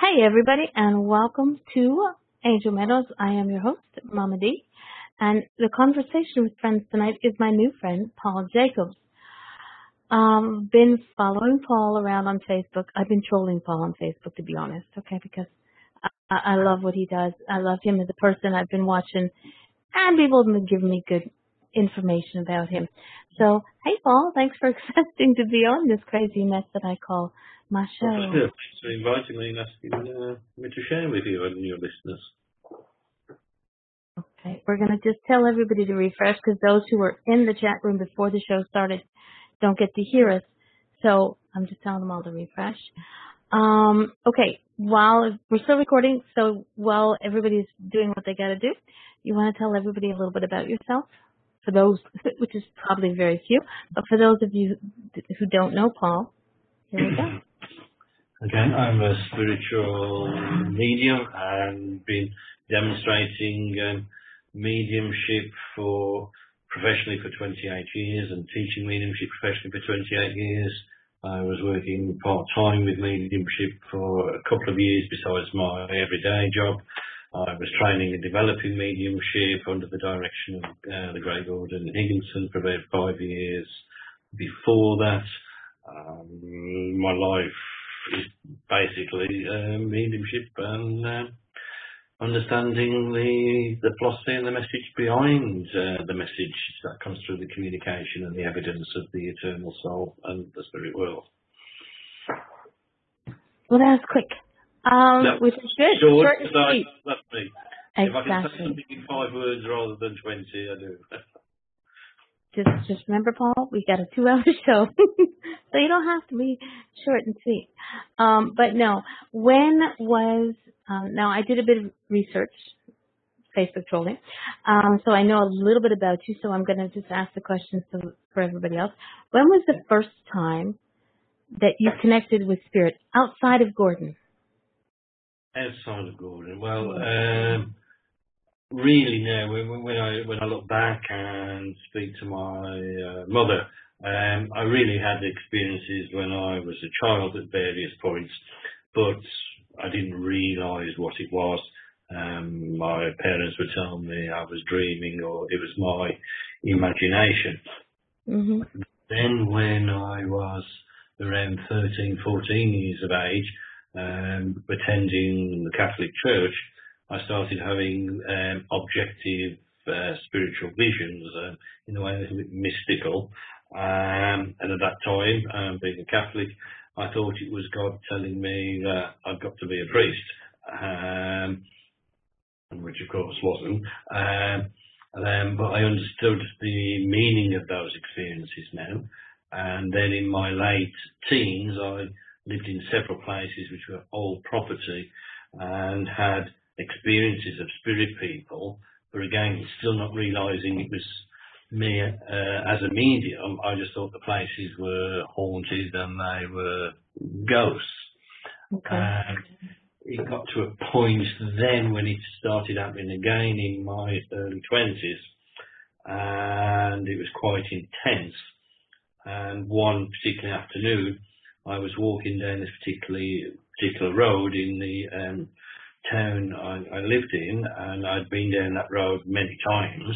Hey everybody, and welcome to Angel Meadows. I am your host, MamaD, and the conversation with friends tonight is my new friend, Paul Jacobs. Been following Paul around on Facebook. I've been trolling Paul on Facebook, to be honest, okay, because I love what he does. I love him as a person. I've been watching, and people have given me good information about him. So, hey Paul, thanks for accepting to be on this crazy mess that I call my show. Well, sure. Thanks for inviting me and asking me to share with you and your listeners. Okay, we're going to just tell everybody to refresh because those who were in the chat room before the show started don't get to hear us. So I'm just telling them all to refresh. Okay, while we're still recording, so while everybody's doing what they got to do, you want to tell everybody a little bit about yourself? For those, which is probably very few, but for those of you who don't know Paul, here we go. Again, I'm a spiritual medium and been demonstrating mediumship professionally for 28 years and teaching mediumship professionally for 28 years. I was working part-time with mediumship for a couple of years besides my everyday job. I was training and developing mediumship under the direction of the great Gordon Higginson for about 5 years before that. My life is basically mediumship and understanding the philosophy and the message behind the message that comes through the communication and the evidence of the eternal soul and the spirit world. Well, that was quick. Which is good. Short and sweet. That's me. Exactly. If I can say something in 5 words rather than 20, I do. Just remember, Paul, we got a 2-hour show, so you don't have to be short and sweet. But no, when was now? I did a bit of research, Facebook trolling, so I know a little bit about you. So I'm going to just ask the questions for everybody else. When was the first time that you connected with spirit outside of Gordon? Outside of Gordon, well, really now, when I look back and speak to my mother, I really had experiences when I was a child at various points, but I didn't realise what it was. My parents would tell me I was dreaming or it was my imagination. Mm-hmm. Then when I was around 13, 14 years of age, attending the Catholic Church, I started having objective spiritual visions, in a way a little bit mystical. And at that time, being a Catholic, I thought it was God telling me that I've got to be a priest, which of course wasn't. But I understood the meaning of those experiences now. And then in my late teens, I lived in several places which were old property and had experiences of spirit people, but again, still not realising it was me as a medium. I just thought the places were haunted and they were ghosts. Okay. It got to a point then when it started happening again in my early 20s, and it was quite intense. And one particular afternoon, I was walking down this particular road in the town I lived in, and I'd been down that road many times,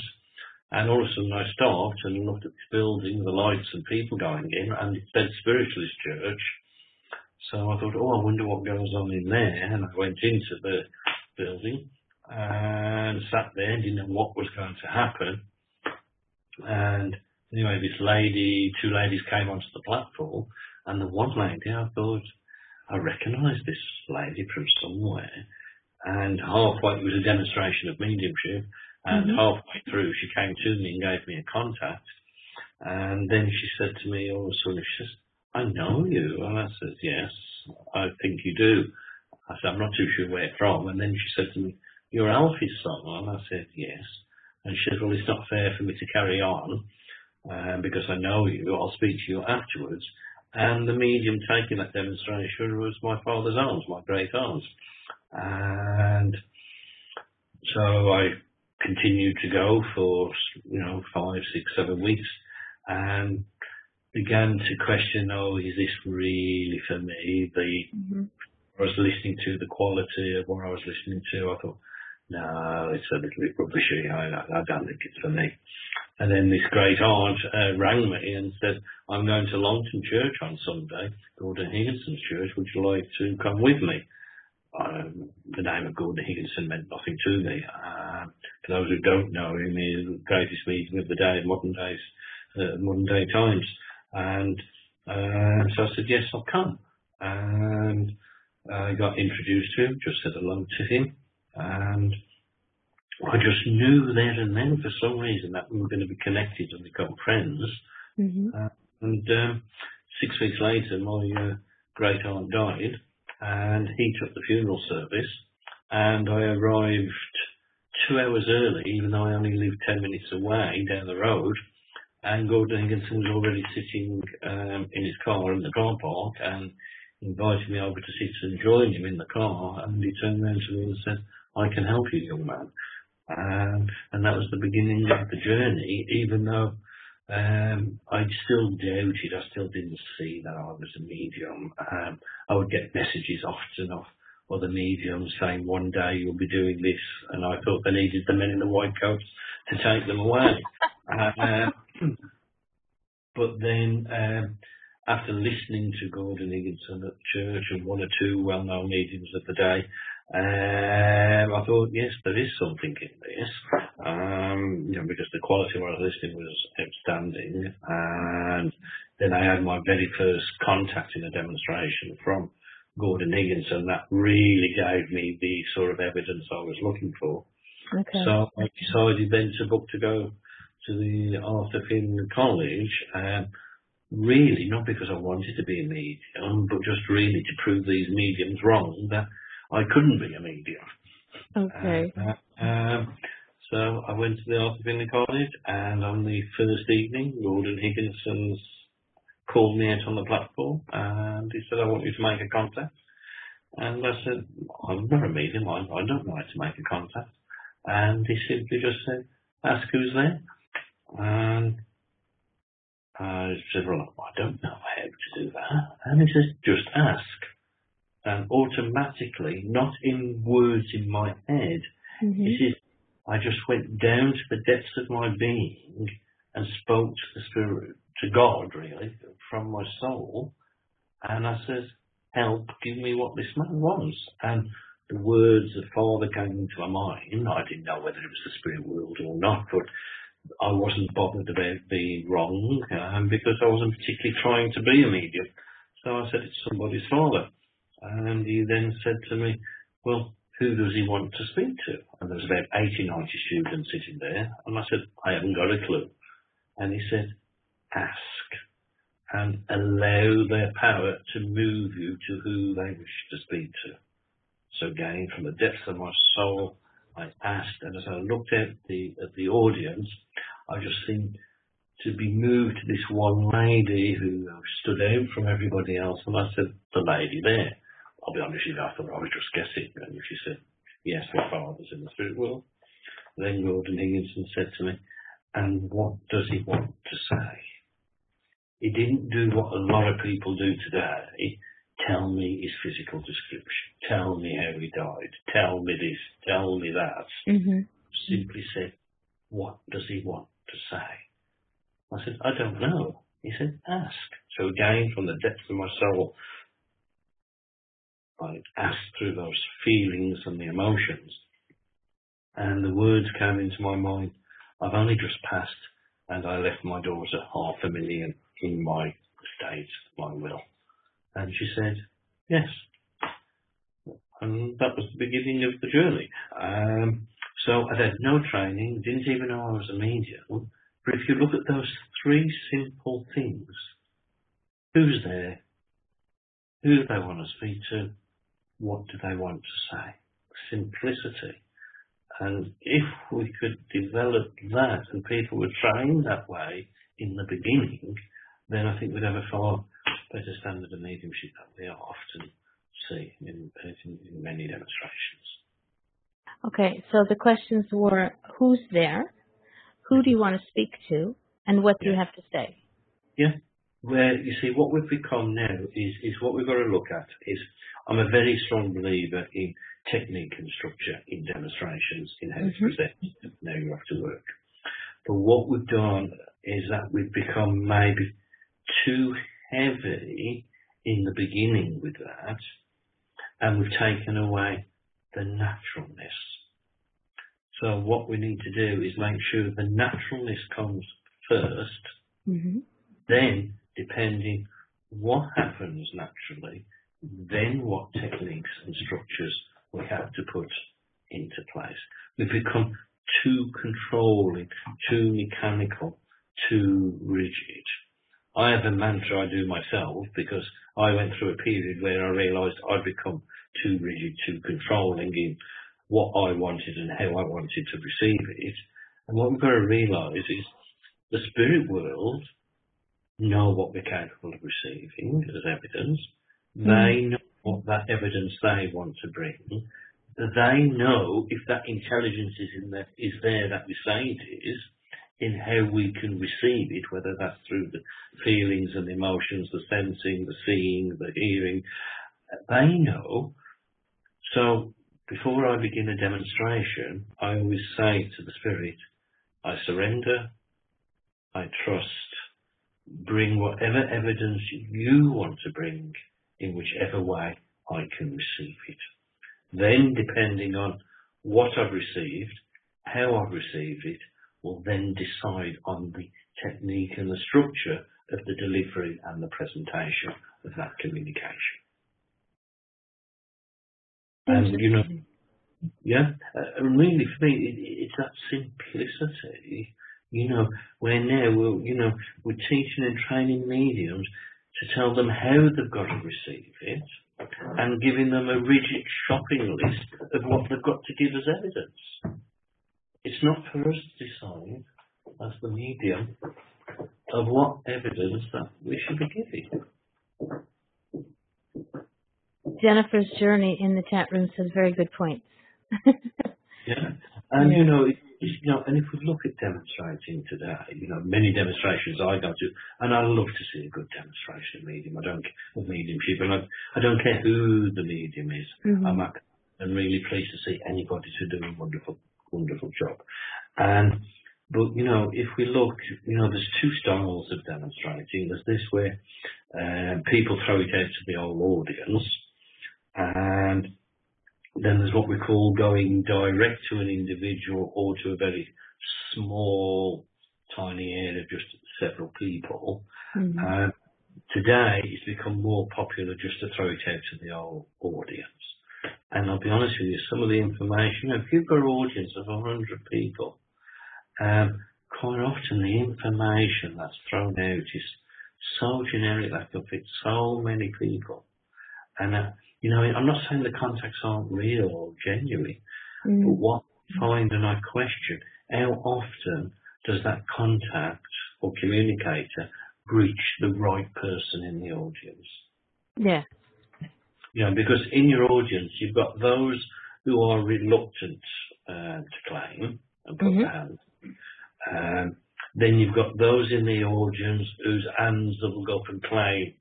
and all of a sudden I stopped and looked at this building, the lights and people going in, and it said Spiritualist Church. So I thought, oh, I wonder what goes on in there, and I went into the building and sat there, didn't know what was going to happen, and anyway, two ladies came onto the platform, and the one lady, I thought, I recognise this lady from somewhere. And halfway, it was a demonstration of mediumship, and halfway through, she came to me and gave me a contact. And then she said to me all of a sudden, she says, I know you. And I said, yes, I think you do. I said, I'm not too sure where from. And then she said to me, you're Alfie's son. And I said, yes. And she said, well, it's not fair for me to carry on because I know you. I'll speak to you afterwards. And the medium taking that demonstration was my father's aunt, my great aunt. And so I continued to go for, 5, 6, 7 weeks and began to question, is this really for me? The I was listening to, the quality of what I was listening to, I thought, no, it's a little bit rubbishy. I don't think it's for me. And then this great aunt rang me and said, I'm going to Longton Church on Sunday, Gordon Higginson's church. Would you like to come with me? The name of Gordon Higginson meant nothing to me. For those who don't know him, he's the greatest medium of the day, modern day times. And so I said, yes, I'll come. And I got introduced to him, just said hello to him. And I just knew there and then, for some reason, that we were going to be connected and become friends. Mm-hmm. And 6 weeks later, my great aunt died, and he took the funeral service. And I arrived 2 hours early, even though I only lived 10 minutes away down the road. And Gordon Higginson was already sitting in his car in the car park, and invited me over to sit and join him in the car. And he turned around to me and said, I can help you, young man. And that was the beginning of the journey, even though I still doubted, I still didn't see that I was a medium. I would get messages often of other mediums saying, one day you'll be doing this, and I thought they needed the men in the white coats to take them away. But then, after listening to Gordon Higginson at church and one or two well-known mediums of the day, I thought, yes, there is something in this, because the quality of what I was listening was outstanding. And then I had my very first contact in a demonstration from Gordon Higginson that really gave me the sort of evidence I was looking for. Okay. So I decided then to book to go to the Arthur Findlay College, really not because I wanted to be a medium, but just really to prove these mediums wrong, that I couldn't be a medium. Okay. So I went to the Arthur Findlay College, and on the first evening, Gordon Higginson called me out on the platform, and he said, I want you to make a contact. And I said, I'm not a medium, I don't like to make a contact. And he simply just said, ask who's there. And I said, well, I don't know how to do that. And he says, just ask. And automatically, not in words in my head, mm-hmm. It is, I just went down to the depths of my being and spoke to the Spirit, to God, really, from my soul. And I said, help, give me what this man wants. And the words of Father came into my mind. I didn't know whether it was the spirit world or not, but I wasn't bothered about being wrong, because I wasn't particularly trying to be a medium. So I said, it's somebody's father. And he then said to me, well, who does he want to speak to? And there was about 80, 90 students sitting there. And I said, I haven't got a clue. And he said, ask and allow their power to move you to who they wish to speak to. So again, from the depths of my soul, I asked. And as I looked at the audience, I just seemed to be moved to this one lady who stood out from everybody else. And I said, the lady there. I'll be honest with you, I thought I was just guessing. And she said, yes, my father's in the spirit world. And then Gordon Higginson said to me, and what does he want to say? He didn't do what a lot of people do today. Tell me his physical description. Tell me how he died. Tell me this. Tell me that. Mm-hmm. Simply said, what does he want to say? I said, I don't know. He said, ask. So again, from the depths of my soul, I asked through those feelings and the emotions, and the words came into my mind, I've only just passed, and I left my daughter $500,000 in my estate, my will. And she said, yes. And that was the beginning of the journey. So I had no training, didn't even know I was a medium. But if you look at those three simple things, who's there, who do they want to speak to, what do they want to say? Simplicity. And if we could develop that, and people were trained that way in the beginning, then I think we'd have a far better standard of mediumship that we often see in many demonstrations. Okay, so the questions were, who's there, who do you want to speak to, and what do you have to say? Yeah, where you see what we've become now is what we've got to look at is, I'm a very strong believer in technique and structure in demonstrations, in how to present. Now you have to work. But what we've done is that we've become maybe too heavy in the beginning with that, and we've taken away the naturalness. So what we need to do is make sure the naturalness comes first, then depending what happens naturally, then what techniques and structures we have to put into place. We've become too controlling, too mechanical, too rigid. I have a mantra I do myself, because I went through a period where I realised I'd become too rigid, too controlling in what I wanted and how I wanted to receive it. And what we've got to realise is the spirit world know what we're capable of receiving as evidence. They know what that evidence they want to bring. They know if that intelligence is there that we say it is, in how we can receive it, whether that's through the feelings and emotions, the sensing, the seeing, the hearing. They know. So before I begin a demonstration, I always say to the spirit, I surrender, I trust, bring whatever evidence you want to bring in whichever way I can receive it. Then, depending on what I've received, how I've received it, will then decide on the technique and the structure of the delivery and the presentation of that communication. And, you know, really for me, it's that simplicity. You know, where now we're teaching and training mediums to tell them how they've got to receive it, and giving them a rigid shopping list of what they've got to give as evidence. It's not for us to decide, as the medium, of what evidence that we should be giving. Jennifer's journey in the chat room says very good points. You know, and if we look at demonstrating today, many demonstrations I go to, and I love to see a good demonstration of medium. I don't care of mediumship, and I don't care who the medium is. I'm really pleased to see anybody to do a wonderful job. But if we look, there's two styles of demonstrating. There's this where people throw it out to the whole audience, and then there's what we call going direct to an individual or to a very small, tiny area of just several people. Today, it's become more popular just to throw it out to the whole audience. And I'll be honest with you, some of the information, if you've got an audience of 100 people, quite often the information that's thrown out is so generic that can fit so many people. And I'm not saying the contacts aren't real or genuine, but what I find, and I question, how often does that contact or communicator reach the right person in the audience? Yeah. Because in your audience, you've got those who are reluctant to claim and put their hands. Then you've got those in the audience whose hands will go up and claim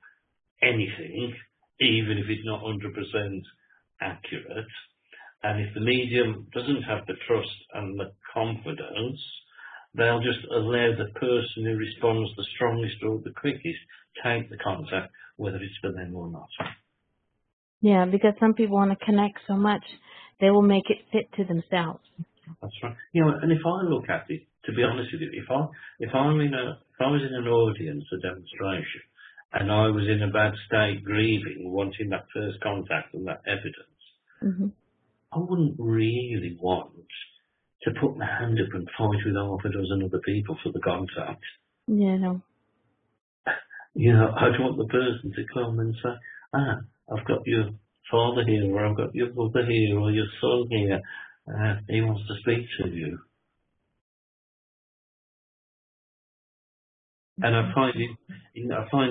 anything, even if it's not 100% accurate. And if the medium doesn't have the trust and the confidence, they'll just allow the person who responds the strongest or the quickest take the contact, whether it's for them or not. Yeah, because some people want to connect so much, they will make it fit to themselves. That's right. And if I look at it, to be honest with you, if I was in an audience, a demonstration, and I was in a bad state, grieving, wanting that first contact and that evidence, I wouldn't really want to put my hand up and fight with half a dozen other people for the contact. Yeah, no. I'd want the person to come and say, I've got your father here, or I've got your mother here, or your son here, he wants to speak to you. And I find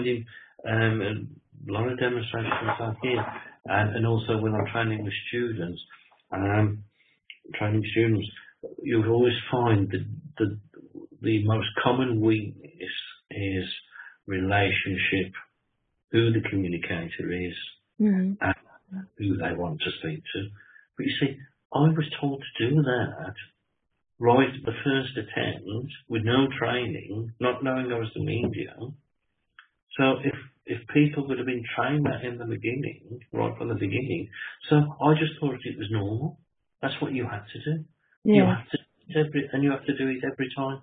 him a lot of demonstrations I hear, and also when I'm training with students, you'll always find the most common weakness is relationship, who the communicator is, mm-hmm. and who they want to speak to. But you see, I was told to do that right at the first attempt with no training, not knowing I was the medium. So if people would have been trained that in the beginning, right from the beginning, so I just thought it was normal. That's what you had to do. Yeah. You had to do it and you have to do it every time.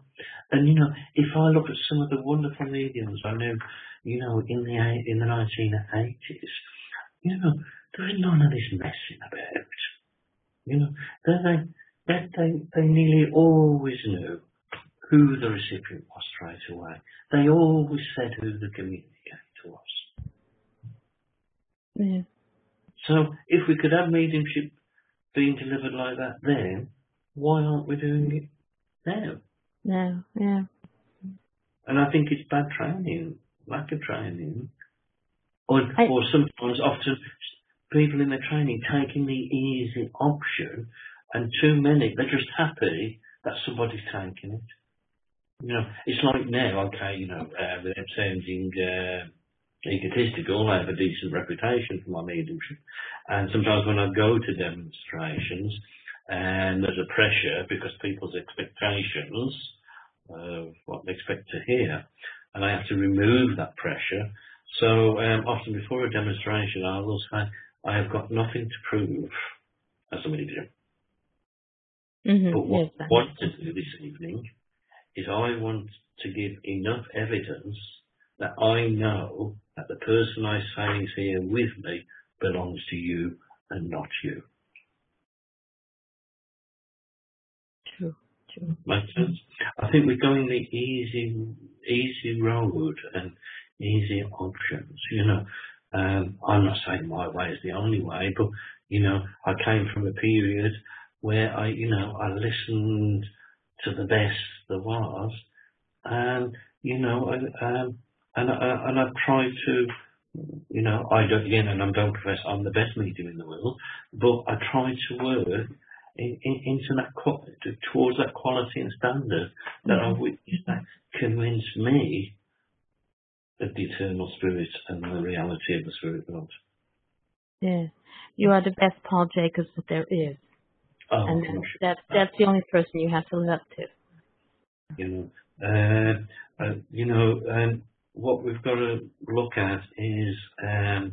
And, you know, if I look at some of the wonderful mediums I knew, you know, in the 1980s, you know, there was none of this messing about. You know, they nearly always knew who the recipient was straight away. They always said who the communicator was. Yeah. So if we could have mediumship being delivered like that then, why aren't we doing it now? No, yeah. And I think it's bad training, lack of training, or sometimes often people in their training taking the easy option, and too many, they're just happy that somebody's taking it. You know, it's like now, okay, you know, without sounding egotistical, I have a decent reputation for my mediumship. And sometimes when I go to demonstrations, and there's a pressure because people's expectations of what they expect to hear, and I have to remove that pressure. So often before a demonstration, I will say, I have got nothing to prove as a medium. Mm-hmm. But what yes, I want to do this evening is I want to give enough evidence that I know that the person I say is here with me belongs to you and not you. True. Makes sense? I think we're going the easy road and easy options, you know. I'm not saying my way is the only way, but, you know, I came from a period where I listened to the best there was, and and I've tried to, I don't, again, and I don't profess I'm the best medium in the world, but I try to work into that towards that quality and standard that I've witnessed that convinced me of the eternal spirit and the reality of the spirit world. Yeah, you are the best Paul Jacobs that there is. Oh, and that's the only person you have to live up to. What we've got to look at is, I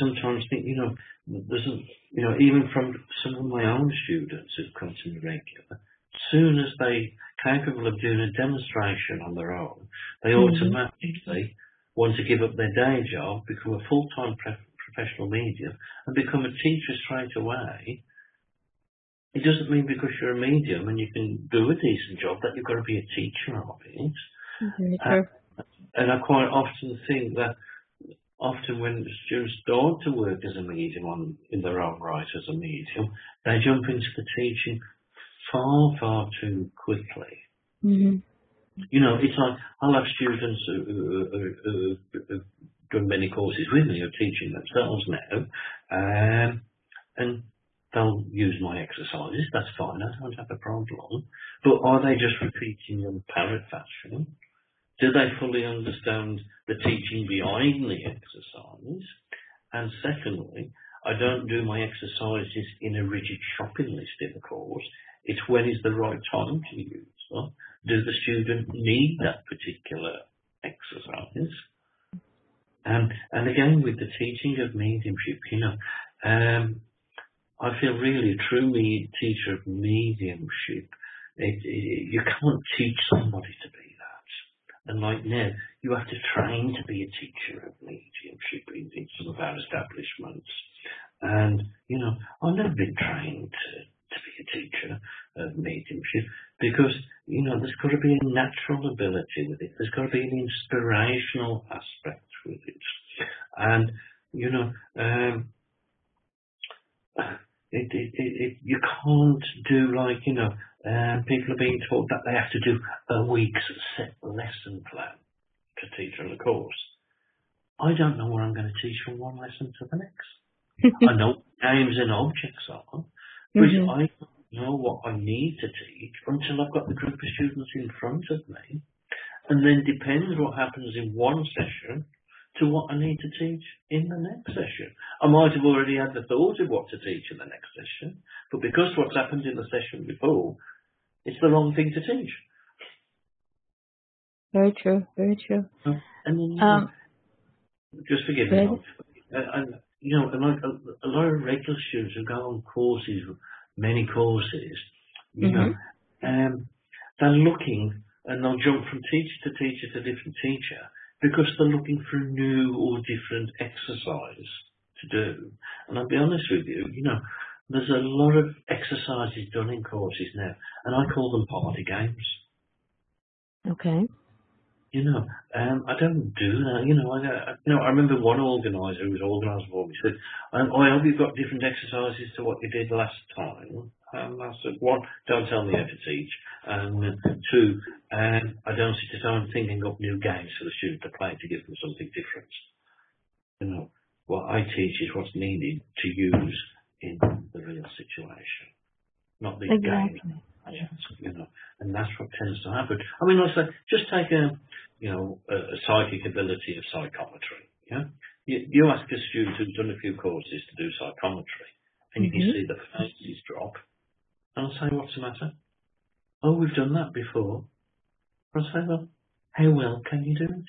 sometimes think, even from some of my own students who've come to me regularly, as soon as they're capable of doing a demonstration on their own, they automatically want to give up their day job, become a full-time professional medium and become a teacher straight away. It doesn't mean because you're a medium and you can do a decent job that you've got to be a teacher of it. Mm-hmm. And I quite often think that often when students start to work as a medium in their own right as a medium, they jump into the teaching far too quickly. Mm-hmm. You know, it's like I'll have students who done many courses with me, are teaching themselves now, and they'll use my exercises, that's fine, I don't have a problem, but are they just repeating in parrot fashion? Do they fully understand the teaching behind the exercise? And secondly, I don't do my exercises in a rigid shopping list in the course, it's when is the right time to use them. Does the student need that particular exercise? And again, with the teaching of mediumship, I feel really a true teacher of mediumship, you can't teach somebody to be that. And like now, you have to train to be a teacher of mediumship in some of our establishments. And, I've never been trained to be a teacher of mediumship because, there's got to be a natural ability with it. There's got to be an inspirational aspect with it. And, you can't do like, people are being taught that they have to do a week's set lesson plan to teach on the course. I don't know what I'm going to teach from one lesson to the next. I know aims and objects are, but mm-hmm. I don't know what I need to teach until I've got the group of students in front of me. and then depends what happens in one session to what I need to teach in the next session. I might have already had the thought of what to teach in the next session, but because what's happened in the session before, it's the wrong thing to teach. Very true, very true. And just forgive me. A lot of regular students who go on courses, many courses, you know, they're looking and they'll jump from teacher to teacher to different teacher because they're looking for a new or different exercise to do. And I'll be honest with you, you know, there's a lot of exercises done in courses now, and I call them party games. Okay. You know, I don't do that. You know, I remember one organiser who was organised for me said, I hope you've got different exercises to what you did last time. And I said, one, don't tell me how to teach. And two, I don't sit at home thinking up new games for the student to play to give them something different. You know, what I teach is what's needed to use in the real situation, not the game. You know, and that's what tends to happen. I mean, I say, just take a psychic ability of psychometry. Yeah, you ask a student who's done a few courses to do psychometry, and you can see the faces drop. And I'll say, what's the matter? Oh, we've done that before. I'll say, well, how well can you do it?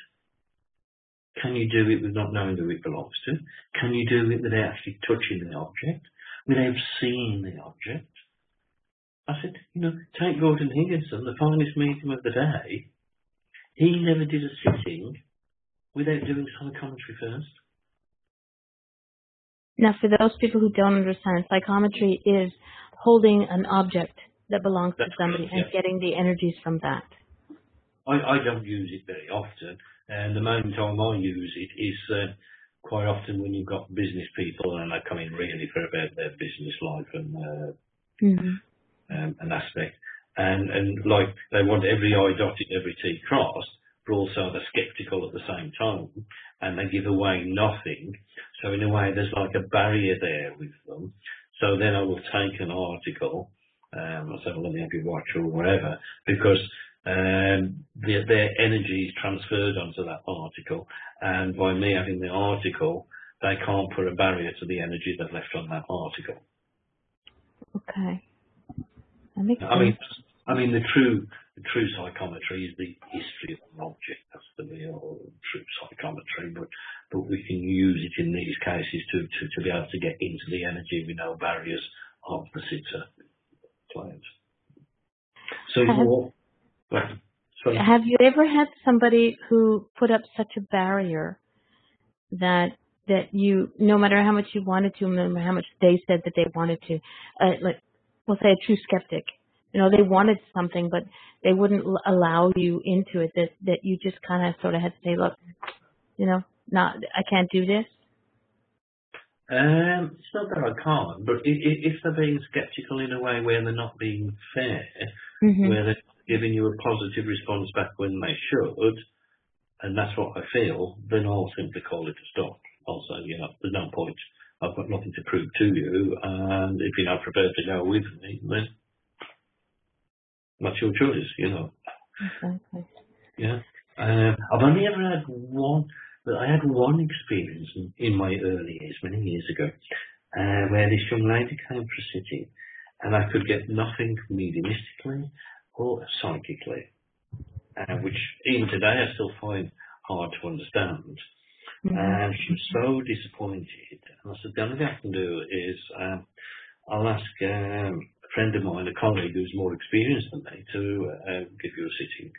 Can you do it with not knowing who it belongs to? Can you do it without actually touching the object, without seeing the object? I said, you know, take Gordon Higginson, the finest medium of the day. He never did a sitting without doing psychometry first. Now, for those people who don't understand, psychometry is holding an object that belongs to somebody and getting the energies from that. I don't use it very often, and the main time I use it is quite often when you've got business people and they come in really for about their business life and an aspect, and like they want every I dotted, every T crossed, but also they're sceptical at the same time, and they give away nothing. So in a way, there's like a barrier there with them. So then I will take an article, I'll say, well, let me have your watch or whatever, because their energy is transferred onto that article, and by me having the article, they can't put a barrier to the energy they've left on that article. Okay. I mean, the true psychometry is the history of an object. That's the real true psychometry. But we can use it in these cases to be able to get into the energy with no barriers of the sitter client. So have you ever had somebody who put up such a barrier that you, no matter how much you wanted to, no matter how much they said that they wanted to, we'll say a true skeptic, you know, they wanted something, but they wouldn't allow you into it, that you just kind of sort of had to say, look, you know, I can't do this? It's not that I can't, but if they're being skeptical in a way where they're not being fair, where they're giving you a positive response back when they should, and that's what I feel, then I'll simply call it a stop. Also, you know, there's no point. I've got nothing to prove to you, and if you're not prepared to go with me, then that's your choice, you know. Exactly. Yeah. I've only ever had one, but I had one experience in my early years, many years ago, where this young lady came for a sitting, and I could get nothing mediumistically or psychically, which even today I still find hard to understand. And she was so disappointed. And I said, the only thing I can do is I'll ask a friend of mine, a colleague who's more experienced than me, to give you a sitting,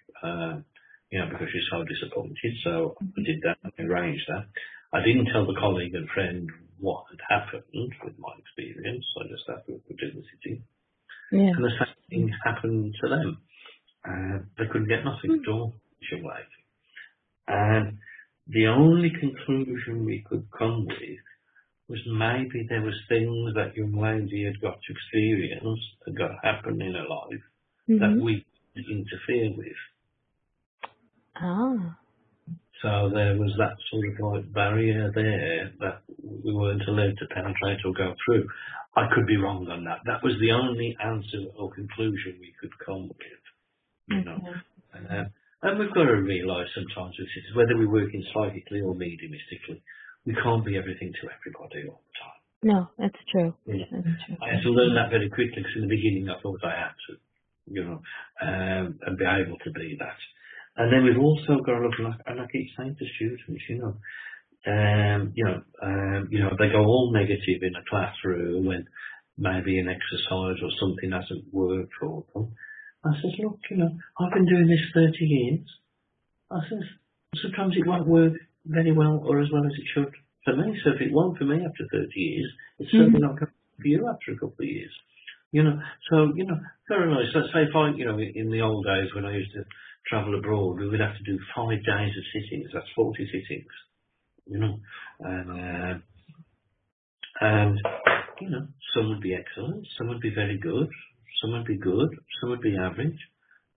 you know, because she's so disappointed. So I did that, I arranged that. I didn't tell the colleague and friend what had happened with my experience. I just asked them to do the sitting. Yeah. And the same thing happened to them. They couldn't get nothing at all. And the only conclusion we could come with was maybe there was things that young lady had got to experience, had got to happen in her life, that we didn't interfere with. Ah. So there was that sort of like barrier there that we weren't allowed to penetrate or go through. I could be wrong on that. That was the only answer or conclusion we could come with, you know. And we've got to realise sometimes whether we work in psychically or mediumistically, we can't be everything to everybody all the time. No, that's true. Yeah. That's true. I had to learn that very quickly, because in the beginning I thought I had to, you know, and be able to be that. And then we've also got to look, and I keep saying to students, they go all negative in a classroom when maybe an exercise or something hasn't worked for them. I says, look, I've been doing this 30 years. I says, sometimes it won't work very well or as well as it should for me. So if it won't for me after 30 years, it's certainly not going to work for you after a couple of years. Very nice. Let's say, in the old days when I used to travel abroad, we would have to do 5 days of sittings. That's 40 sittings, And some would be excellent, some would be very good, some would be good, some would be average.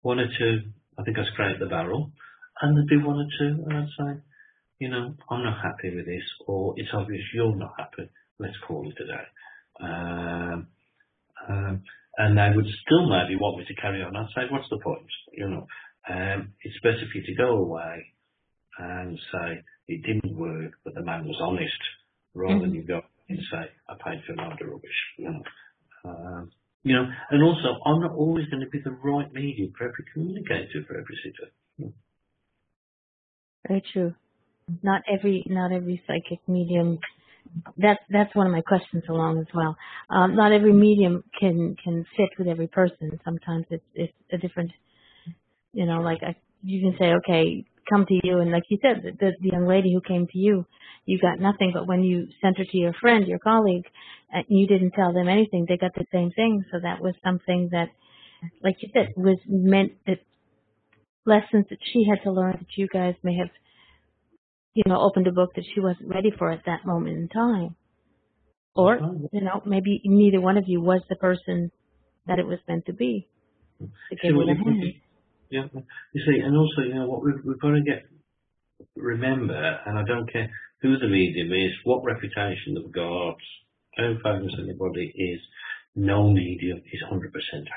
One or two, I think I scraped the barrel, and there'd be one or two, and I'd say, I'm not happy with this, or it's obvious you're not happy, let's call it a day. And they would still maybe want me to carry on. I'd say, what's the point? It's better for you to go away and say, it didn't work, but the man was honest, rather than you go and say, I paid for a load of rubbish. And also, I'm not always going to be the right medium for every communicator, for every sitter. Very true. Not every psychic medium. That's one of my questions along as well. Not every medium can fit with every person. Sometimes it's a different. You can say, okay, come to you, and like you said, the young lady who came to you, you got nothing, but when you sent her to your friend, your colleague, and you didn't tell them anything, they got the same thing. So that was something that, like you said, was meant that lessons that she had to learn that you guys may have, opened a book that she wasn't ready for at that moment in time. Or, maybe neither one of you was the person that it was meant to be. Yeah, you see, and also, what we've got to remember, and I don't care who the medium is, what reputation they've got, don't focus on anybody, is no medium is 100% accurate.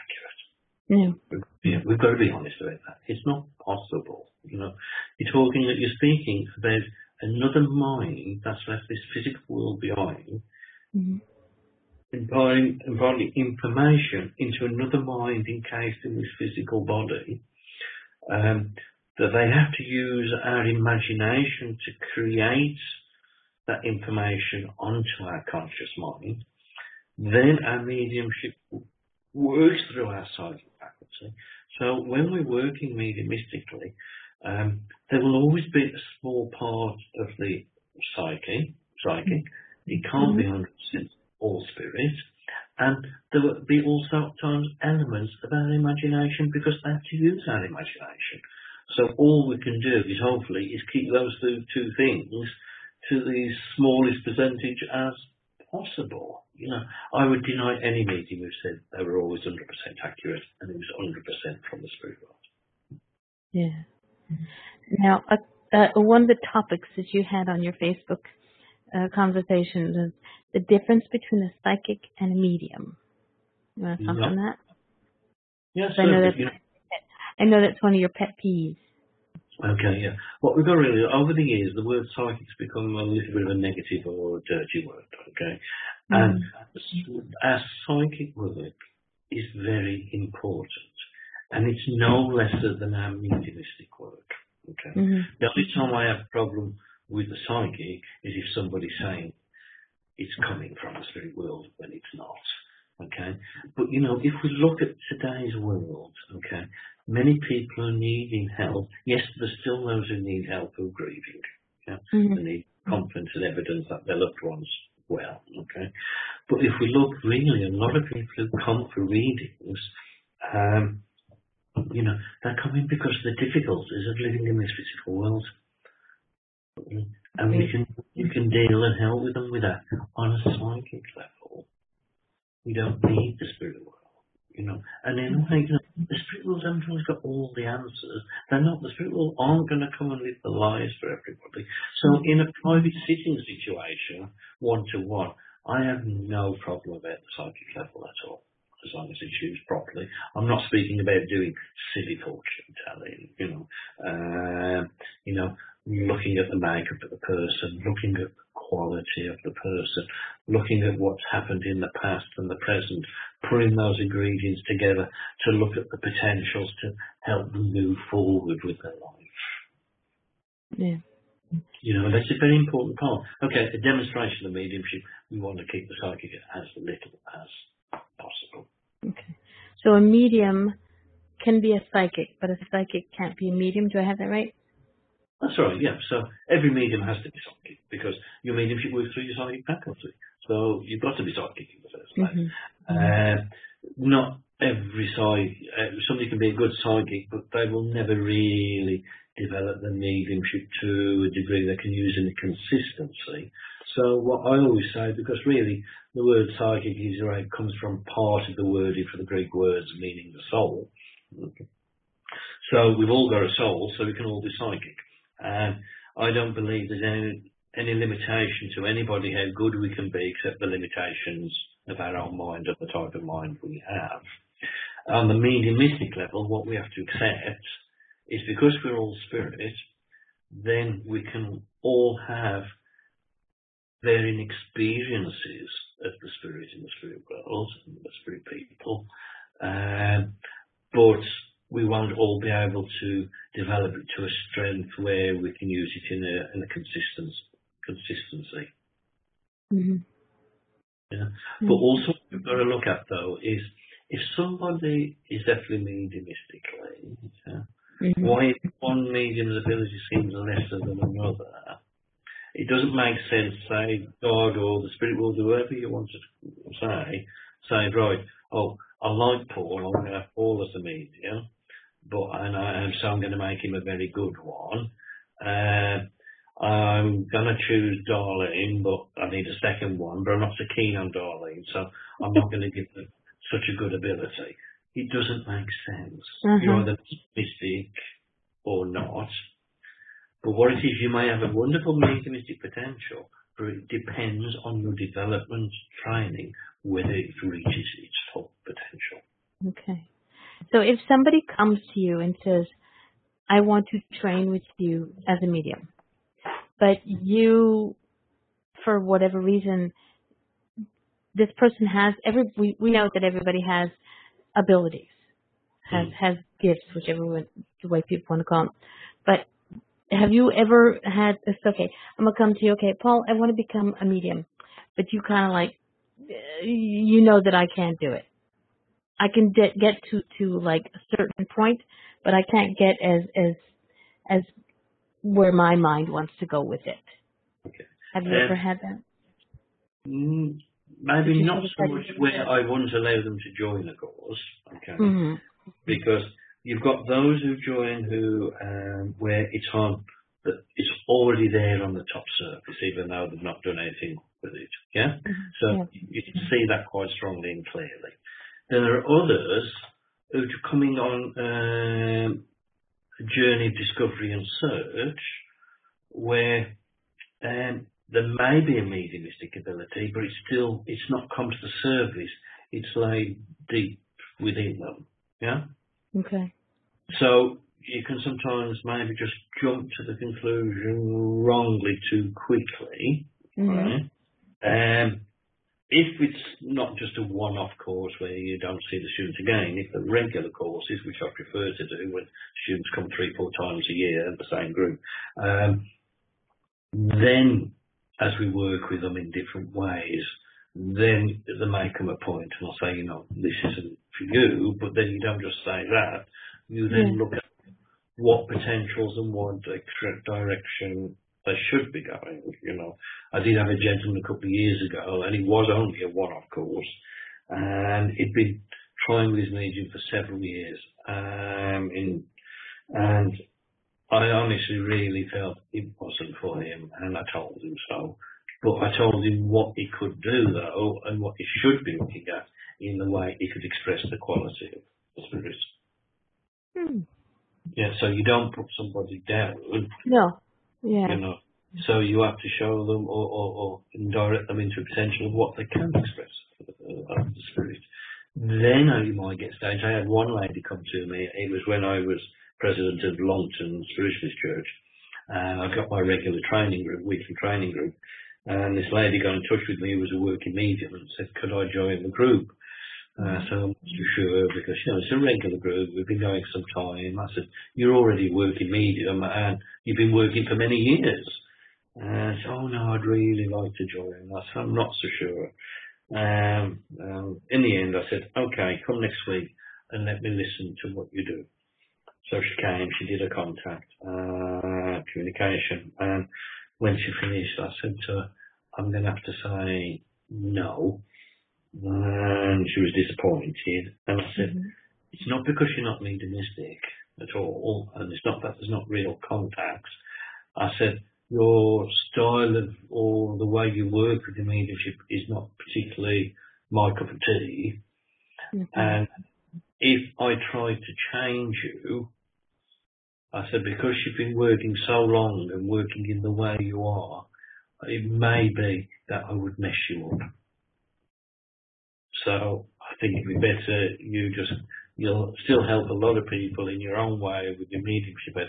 No. We've got to be honest about that. It's not possible, You're talking that you're speaking about another mind that's left this physical world behind, imparting information into another mind encased in this physical body. That they have to use our imagination to create that information onto our conscious mind. Then our mediumship works through our psychic faculty. So when we're working mediumistically, there will always be a small part of the psychic. It can't be 100% all spirit. And there will be also times elements of our imagination, because they have to use our imagination. So all we can do is hopefully keep those two things to the smallest percentage as possible. I would deny any medium who said they were always 100% accurate and it was 100% from the spirit world. Yeah. Now, one of the topics that you had on your Facebook conversation was the difference between a psychic and a medium. You want to talk on that? Yes, yeah, I know that's one of your pet peeves. Okay, yeah. What we've got really, over the years, the word psychic's become a little bit of a negative or a dirty word, okay? And our psychic work is very important, and it's no lesser than our mediumistic work, okay? The only time I have a problem with the psychic is if somebody's saying it's coming from the spirit world when it's not, okay? But, if we look at today's world, okay, many people are needing help. Yes, there's still those who need help who are grieving. Yeah? They need confidence and evidence that their loved ones well, okay? But if we look, really, a lot of people who come for readings, they're coming because of the difficulties of living in this physical world. And you can deal and help with them with that on a psychic level. You don't need the spirit world, And in a way, the spirit world haven't always got all the answers. The spirit world aren't going to come and live the lies for everybody. So in a private sitting situation, one-to-one, I have no problem about the psychic level at all. Alzheimer's issues properly. I'm not speaking about doing silly fortune telling, looking at the makeup of the person, looking at the quality of the person, looking at what's happened in the past and the present, putting those ingredients together to look at the potentials to help them move forward with their life. Yeah. That's a very important part. Okay, the demonstration of mediumship, we want to keep the psychic as little as possible. Okay. So a medium can be a psychic, but a psychic can't be a medium. Do I have that right? That's right, yeah. So every medium has to be psychic because your mediumship works through your psychic faculty. So you've got to be psychic in the first place. Not every psychic. Somebody can be a good psychic, but they will never really develop the mediumship to a degree they can use in the consistency. So what I always say, because really the word psychic is right, comes from part of the wording for the Greek words meaning the soul. Okay. So we've all got a soul, so we can all be psychic. And I don't believe there's any limitation to anybody how good we can be, except the limitations of our own mind and the type of mind we have. On the mediumistic level, what we have to accept is because we're all spirit, then we can all have varying experiences of the spirit in the spirit world and the spirit people, but we won't all be able to develop it to a strength where we can use it in a consistency. Mm-hmm. Yeah. Mm-hmm. But also what we've got to look at though is if somebody is definitely mediumistically, yeah, mm-hmm. why if one medium's ability seems lesser than another, it doesn't make sense, say God or the spirit world, whoever you want to say, right, oh, I like Paul, I'm going to have Paul as a medium, so I'm going to make him a very good one. I'm going to choose Darlene, but I need a second one, but I'm not so keen on Darlene, so I'm not going to give them such a good ability. It doesn't make sense. Uh-huh. You're either mystic or not. But what it is, you may have a wonderful mediumistic potential, but it depends on your development training, whether it reaches its full potential. Okay. So if somebody comes to you and says, I want to train with you as a medium, but you, for whatever reason, this person has, we know that everybody has abilities, has gifts, whichever way people want to call them. But have you ever had this, okay, I'm going to come to you, okay, Paul, I want to become a medium, but you kind of like, you know that I can't do it. I can get to like a certain point, but I can't get as where my mind wants to go with it. Okay. Have you ever had that? Maybe not so much where I wouldn't allow them to join the cause, okay? Mm-hmm. Because you've got those who join who where it's already there on the top surface, even though they've not done anything with it. Yeah, so you can see that quite strongly and clearly. Then there are others who are coming on a journey of discovery and search, where there may be a mediumistic ability, but it's not come to the surface. It's laid deep within them. Yeah. Okay. So you can sometimes maybe just jump to the conclusion wrongly too quickly. Mm-hmm. Right? If it's not just a one-off course where you don't see the students again, if the regular courses, which I prefer to do when students come 3-4 times a year, the same group, then as we work with them in different ways, then there may come a point and I'll say, this isn't for you, but then you don't just say that. You then look at what potentials and what direction they should be going. I did have a gentleman a couple of years ago, and it was only a one-off course, and he'd been trying with his medium for several years, and I honestly really felt it wasn't for him, and I told him so. But I told him what he could do, though, and what he should be looking at in the way he could express the quality of the spirit. Hmm. Yeah, so you don't put somebody down. No. Yeah. So you have to show them or direct them into a potential of what they can express of the spirit. Then only my get stage. I had one lady come to me. It was when I was president of Longton Spiritualists' Church. I got my regular training group, weekly training group, and this lady got in touch with me who was a working medium and said, could I join the group? So I'm not too sure because, you know, it's a regular group. We've been going some time. I said, you're already a working medium and you've been working for many years. And I said, oh, no, I'd really like to join. I said, I'm not so sure. In the end, I said, okay, come next week and let me listen to what you do. So she came, she did a contact, communication, and when she finished, I said to her, I'm going to have to say no, and she was disappointed, and I said, it's not because you're not mediumistic at all, and it's not that there's not real contacts. I said, your style of, or the way you work with the mediumship is not particularly my cup of tea, and if I tried to change you, I said, because you've been working so long and working in the way you are, it may be that I would mess you up. So I think it'd be better you'll still help a lot of people in your own way with your mediumship as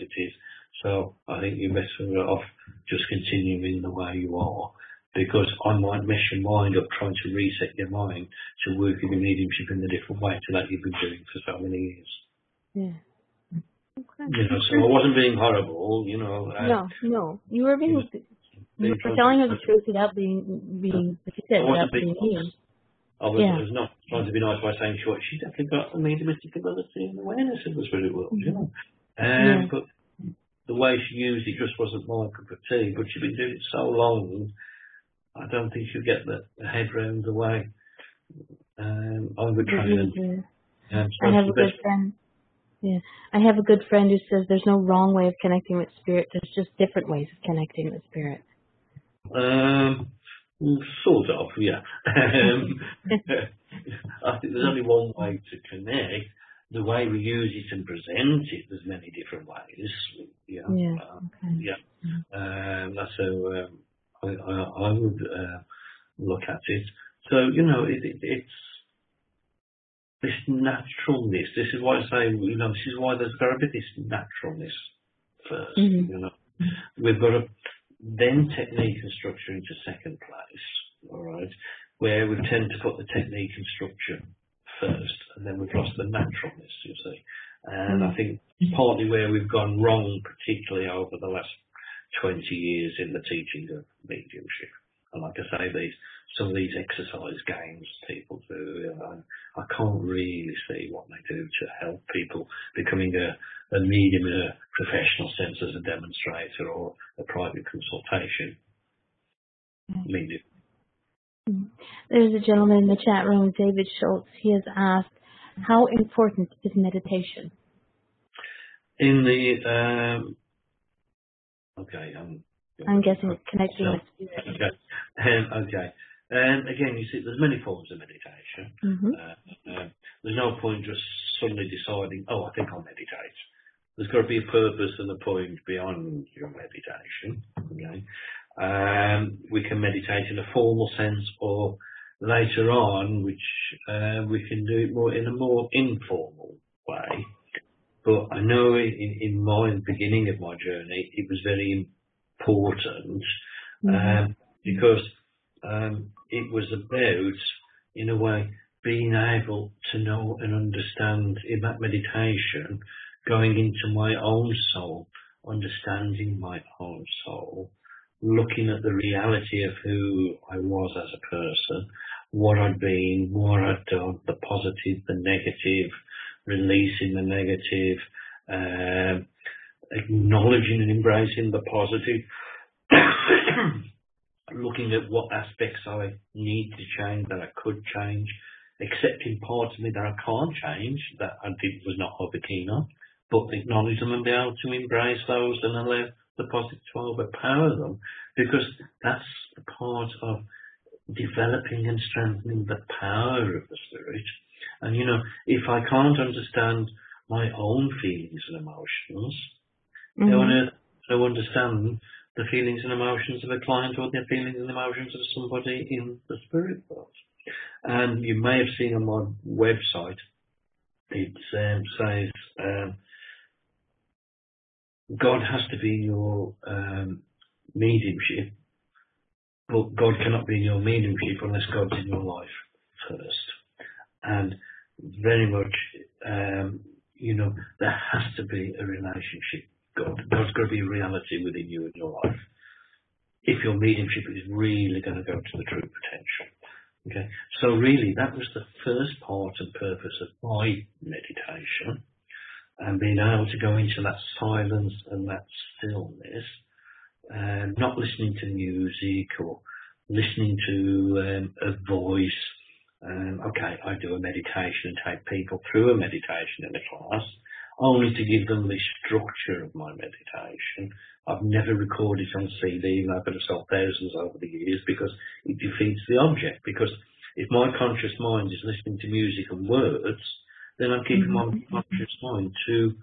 it is. So I think you're better off just continuing the way you are, because I might mess your mind up trying to reset your mind to work in your mediumship in a different way to that you've been doing for so many years. Yeah. Okay. You know, so I wasn't being horrible, you know. No, you were being, you were telling her the truth without being what you said, without being mean. I was not trying to be nice by saying, sure, she's definitely got a mediumistic ability and awareness of the spirit world, you know. But the way she used it just wasn't my cup of tea, but she'd been doing it so long, I don't think she'd get the head round the way I would try and... I have a good friend. Yeah, I have a good friend who says there's no wrong way of connecting with spirit. There's just different ways of connecting with spirit. Sort of, yeah. I think there's only one way to connect. The way we use it and present it, there's many different ways. Yeah, yeah. So I would look at it. So you know, it's. This naturalness. This is why I say, you know, this is why there's got to be this naturalness first. You know, we've got to then technique and structure into second place. All right, where we tend to put the technique and structure first, and then we've lost the naturalness. You see, and I think partly where we've gone wrong, particularly over the last 20 years in the teaching of mediumship. And like I say, some of these exercise games people do, I can't really see what they do to help people becoming a medium in a professional sense as a demonstrator or a private consultation medium. There's a gentleman in the chat room, David Schultz. He has asked, how important is meditation? In the... I'm guessing it's connecting with spirit. Again, you see, there's many forms of meditation. There's no point just suddenly deciding, oh, I think I'll meditate. There's got to be a purpose and a point beyond your meditation. Okay? We can meditate in a formal sense, or later on, which we can do it more in a more informal way. But I know in my beginning of my journey, it was very important because it was about, in a way, being able to know and understand in that meditation, going into my own soul, understanding my own soul, looking at the reality of who I was as a person, what I'd been, what I'd done, the positive, the negative, releasing the negative, acknowledging and embracing the positive, looking at what aspects I need to change, that I could change, accepting parts of me that I can't change, that I did was not over keen on, but acknowledge them and be able to embrace those and allow the positive to overpower them, because that's the part of developing and strengthening the power of the spirit. And, you know, if I can't understand my own feelings and emotions, I understand the feelings and emotions of a client or the feelings and emotions of somebody in the spirit world. and you may have seen on my website, it says God has to be in your mediumship, but God cannot be in your mediumship unless God's in your life first. And very much, you know, there has to be a relationship. God's got to be a reality within you in your life, if your mediumship is really going to go to the true potential. Okay, so really that was the first part and purpose of my meditation, and being able to go into that silence and that stillness, not listening to music or listening to a voice. Okay, I do a meditation and take people through a meditation in a class, only to give them the structure of my meditation. I've never recorded on CD, and I've got to sell thousands over the years, because it defeats the object. Because if my conscious mind is listening to music and words, then I'm keeping my conscious mind too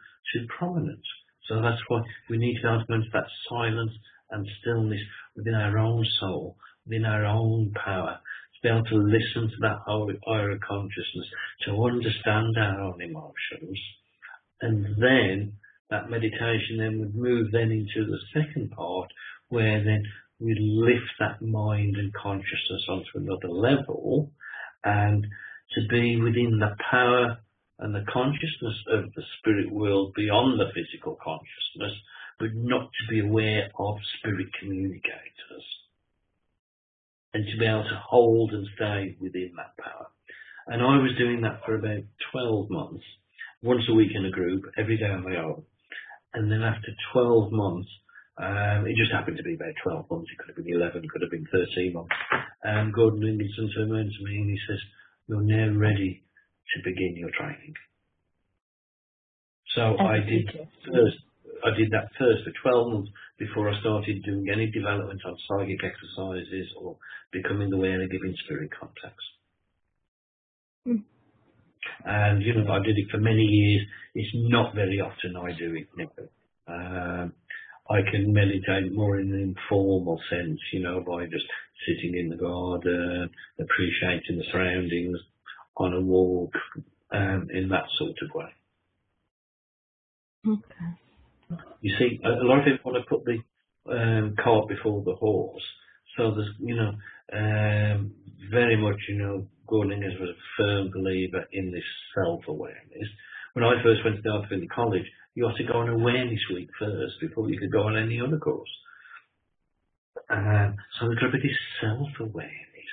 prominent. So that's why we need to go into that silence and stillness within our own soul, within our own power, to be able to listen to that whole higher consciousness, to understand our own emotions. And then that meditation then would move then into the second part, where then we lift that mind and consciousness onto another level, and to be within the power and the consciousness of the spirit world beyond the physical consciousness, but not to be aware of spirit communicators, and to be able to hold and stay within that power. And I was doing that for about 12 months, once a week in a group, every day on my own. And then after 12 months, it just happened to be about 12 months, it could have been 11, could have been 13 months, Gordon Higginson turned around to me and he says, "You're now ready to begin your training." So I did that first for 12 months before I started doing any development on psychic exercises or becoming aware of giving spirit contacts. And, you know, I did it for many years. It's not very often I do it now. I can meditate more in an informal sense, you know, by just sitting in the garden, appreciating the surroundings, on a walk, in that sort of way. Okay. You see, a lot of people want to put the cart before the horse. So there's, you know, very much, you know, Gordon Higginson was a firm believer in this self-awareness. When I first went to the Arthur Findlay College, you had to go on awareness week first before you could go on any other course. So there's got to be this self-awareness.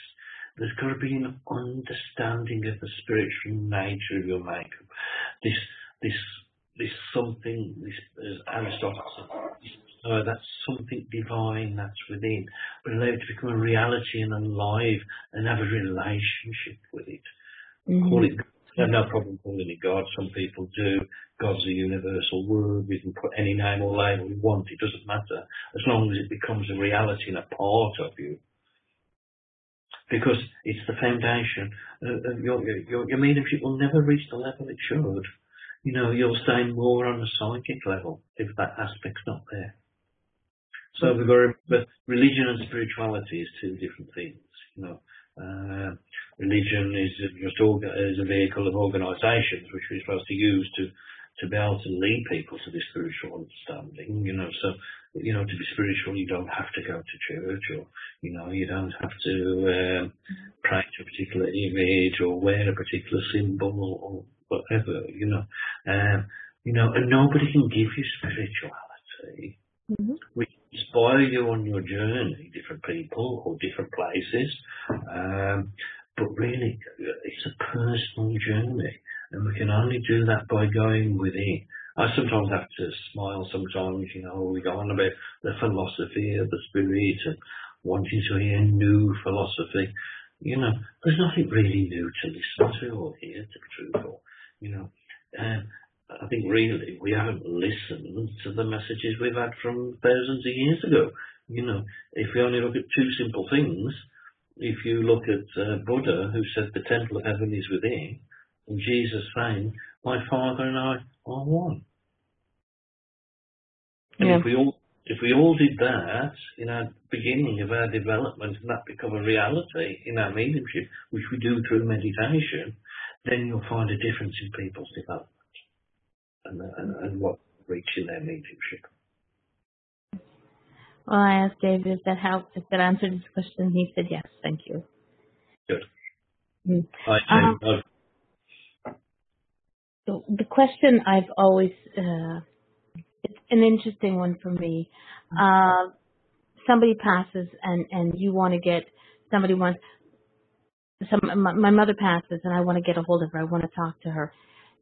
There's got to be an understanding of the spiritual nature of your makeup. This something, as Aristotle said, that's something divine that's within, but allow it to become a reality and alive and have a relationship with it. Call it, I have no problem calling it God, some people do. God's a universal word, we can put any name or label we want, it doesn't matter, as long as it becomes a reality and a part of you. Because it's the foundation, your mediumship will never reach the level it should. You know, you'll stay more on a psychic level if that aspect's not there. So we've got to remember, religion and spirituality is two different things. You know, religion is a vehicle of organisations which we're supposed to use to be able to lead people to this spiritual understanding. You know, so you know, to be spiritual, you don't have to go to church, or you know, you don't have to pray to a particular image or wear a particular symbol or whatever, you know, and nobody can give you spirituality. We inspire you on your journey, different people or different places, but really it's a personal journey, and we can only do that by going within. I sometimes have to smile sometimes, you know, we go on about the philosophy of the spirit and wanting to hear new philosophy. You know, there's nothing really new to listen to or hear, to be truthful, you know. I think really we haven't listened to the messages we've had from thousands of years ago. You know, if we only look at two simple things, if you look at Buddha, who said the temple of heaven is within, and Jesus saying, "My Father and I are one." And if we all If we all did that in our beginning of our development and that become a reality in our mediumship, which we do through meditation, then you'll find a difference in people's development and what reaching their mediumship. Well, I asked David if that helped, if that answered his question. He said yes, thank you. Good. Mm. So the question I've always, it's an interesting one for me. Somebody passes and you want to get, somebody wants, my mother passes and I want to get a hold of her, I want to talk to her.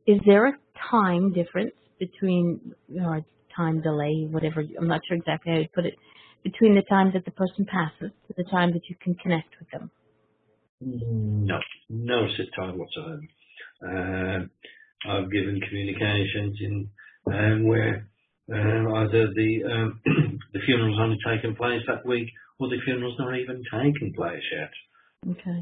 Is there a time difference between, or time delay, whatever, I'm not sure exactly how you put it, between the time that the person passes to the time that you can connect with them? No, no set time whatsoever. I've given communications in where either the funeral's only taken place that week, or the funeral's not even taken place yet. Okay.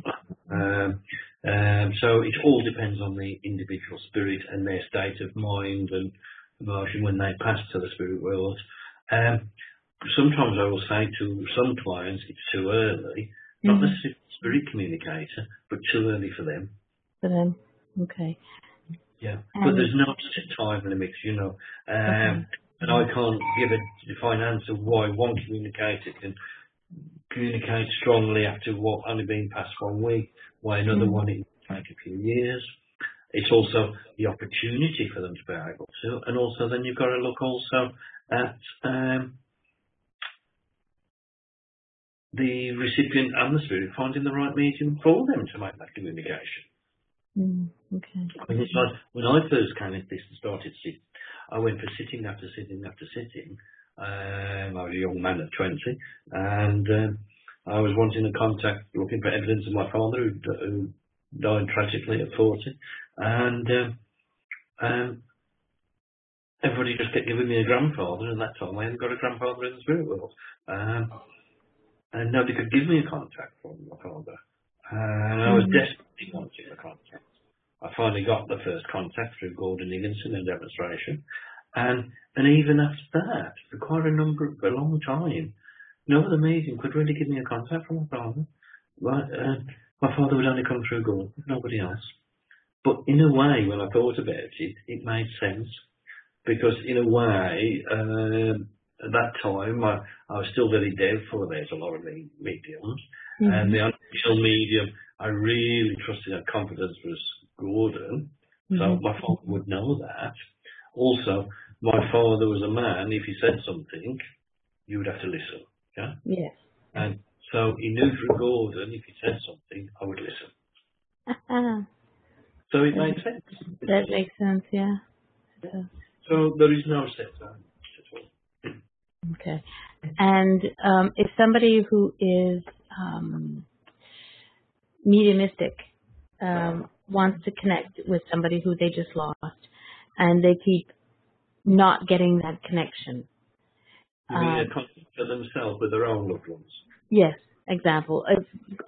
So it all depends on the individual spirit and their state of mind and emotion when they pass to the spirit world. Sometimes I will say to some clients it's too early, not necessarily a spirit communicator, but too early for them. For them, okay. Yeah, but there's no time limits, you know. And I can't give a defined answer why one communicator can communicate strongly after what only being past 1 week, why another one it will take a few years. It's also the opportunity for them to be able to, and also then you've got to look also at the recipient and the spirit finding the right medium for them to make that communication. Okay. I mean, it's like when I first came into this and started sitting, I went for sitting after sitting after sitting. I was a young man at 20, and I was wanting to contact, looking for evidence of my father who died tragically at 40, and everybody just kept giving me a grandfather, and that time I hadn't got a grandfather in the spirit world, and nobody could give me a contact from my father. And I was desperately wanting the contact. I finally got the first contact through Gordon Higginson in demonstration, and even after that, for quite a long time, no other medium could really give me a contact from my father. My father would only come through Gordon, nobody else. But in a way, when I thought about it, it made sense, because in a way, at that time, I was still very doubtful about a lot of the mediums, and the only medium I really trusted and had confidence was Gordon, so my father would know that. Also, my father was a man, if he said something, you would have to listen, yeah? Yes. And so he knew through Gordon, if he said something, I would listen. So it made sense. That makes sense, yeah. So there is no set time. Okay. And if somebody who is mediumistic wants to connect with somebody who they just lost and they keep not getting that connection. You mean a contact for themselves with their own loved ones? Yes, example.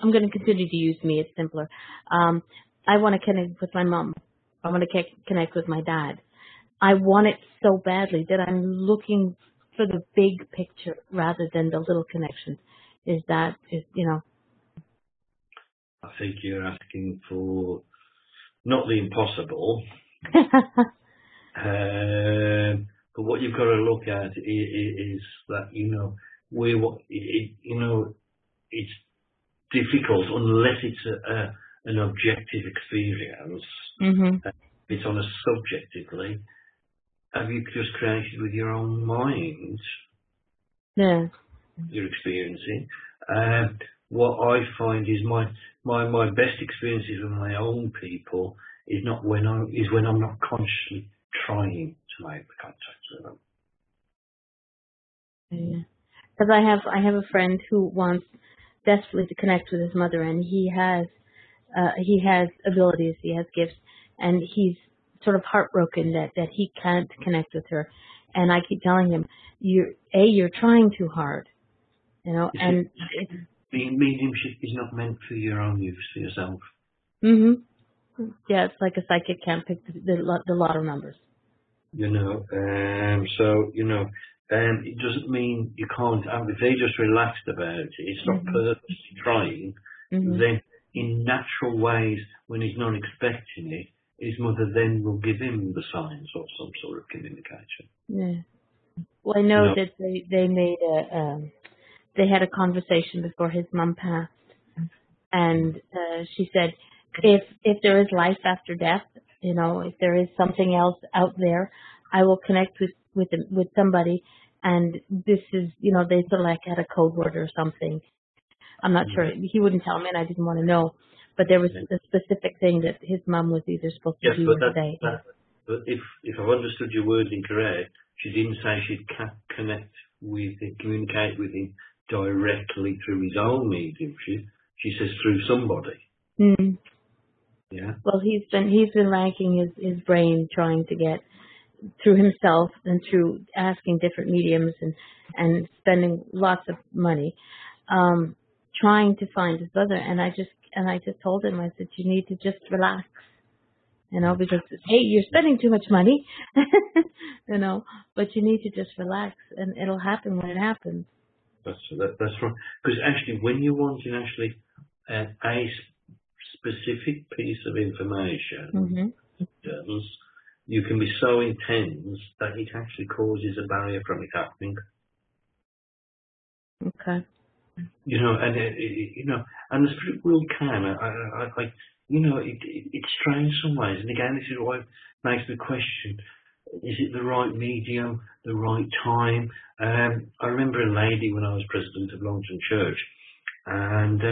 I'm going to continue to use me, it's simpler. I want to connect with my mom. I want to connect with my dad. I want it so badly that I'm looking for the big picture rather than the little connections. Is that, you know? I think you're asking for not the impossible, but what you've got to look at is that, you know, you know, it's difficult unless it's an objective experience. It's on a subjectively. Have you just created with your own mind? Yeah. You're experiencing. What I find is my best experiences with my own people is not when I'm not consciously trying to make the contact with them. Yeah. Because I have a friend who wants desperately to connect with his mother, and he has abilities, he has gifts, and he's sort of heartbroken that he can't connect with her. And I keep telling him, you're trying too hard, you know, and it's... The mediumship is not meant for your own use, for yourself. Yeah, it's like a psychic can't pick the lotto numbers. You know, so, you know, It doesn't mean you can't have, if they just relaxed about it, it's not purposely trying, then in natural ways, when he's not expecting it, his mother then will give him the signs or some sort of communication. Yeah. Well, I know that they made a, they had a conversation before his mum passed, and she said, if there is life after death, you know, if there is something else out there, I will connect with somebody, and this is, you know, they sort of like had a code word or something. I'm not sure. He wouldn't tell me, and I didn't want to know. But there was a specific thing that his mum was either supposed to do or say. But if I've understood your words incorrect, she didn't say she'd connect with him, communicate with him directly through his own medium. She says through somebody. Mm. Yeah. Well, he's been racking his brain trying to get through himself and through asking different mediums and spending lots of money, trying to find his brother. And I just told him, I said, you need to just relax, you know, because, hey, you're spending too much money, you know, but you need to just relax and it'll happen when it happens. That's right. Because actually, when you want to actually a specific piece of information, you can be so intense that it actually causes a barrier from it happening. Okay. You know, and the spirit world can. It's strange in some ways, and again, this is what makes the question: is it the right medium, the right time? I remember a lady when I was president of Longton Church, and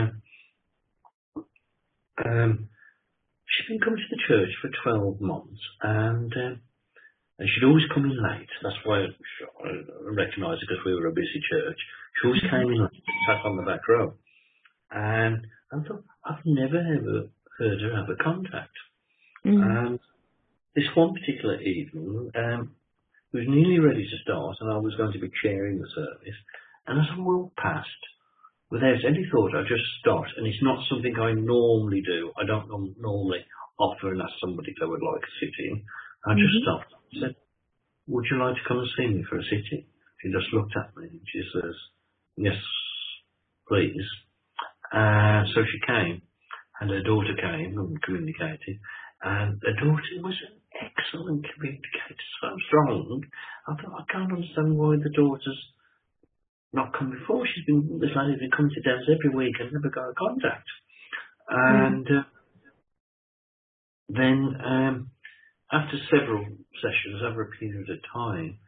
she'd been coming to the church for 12 months, and she'd always come in late. That's why I recognised it, because we were a busy church. She always came in late, sat on the back row, and I thought, I've never ever heard her have a contact. And this one particular evening, we were nearly ready to start, and I was going to be chairing the service, and as I walked past, without any thought, I just stopped, and it's not something I normally do. I don't normally offer and ask somebody if they would like a sit-in. I just stopped and said, would you like to come and see me for a sit-in? She just looked at me and she says, yes, please. So she came, and her daughter came and communicated, and her daughter was an excellent communicator, so strong. I thought, I can't understand why the daughter's not come before. This lady's been coming to dance every week and never got a contact. And then after several sessions, over a period of time,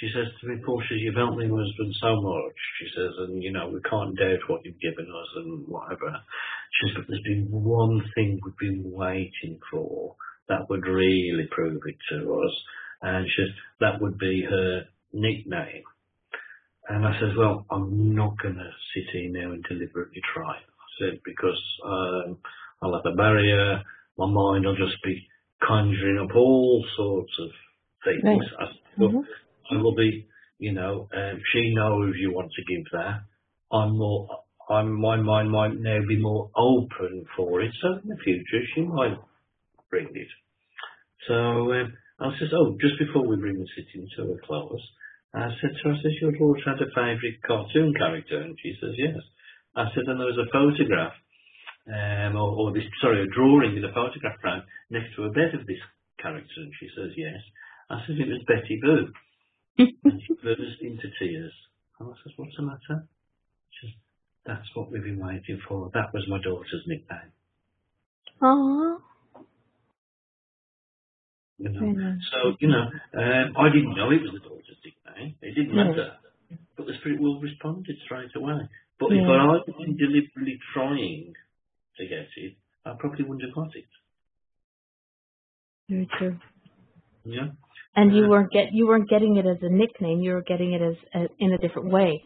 she says to me, Paul, you've helped me and my husband so much. She says, and you know, we can't doubt what you've given us and whatever. She says, but there's been one thing we've been waiting for that would really prove it to us. And she says, that would be her nickname. And I says, well, I'm not going to sit here now and deliberately try. I said, because I'll have a barrier. My mind will just be conjuring up all sorts of things. Right. I said, well, I will be, you know, she knows you want to give that. My mind might now be more open for it. So in the future, she might bring it. So I says, just before we bring the sitting to a close, I said to her, I said, your daughter had a favourite cartoon character? And she says, yes. I said, and there was a photograph, a drawing in a photograph frame next to a bed of this character. And she says, yes. I said, it was Betty Boo. And she burst into tears. And I says, what's the matter? She says, that's what we've been waiting for. That was my daughter's nickname. Aww. You know? So, you know, I didn't know it was the daughter's nickname. It didn't matter. But the spirit will respond straight away. But if I had been deliberately trying to get it, I probably wouldn't have got it. Very true. Yeah. And you weren't getting it as a nickname. You were getting it as in a different way.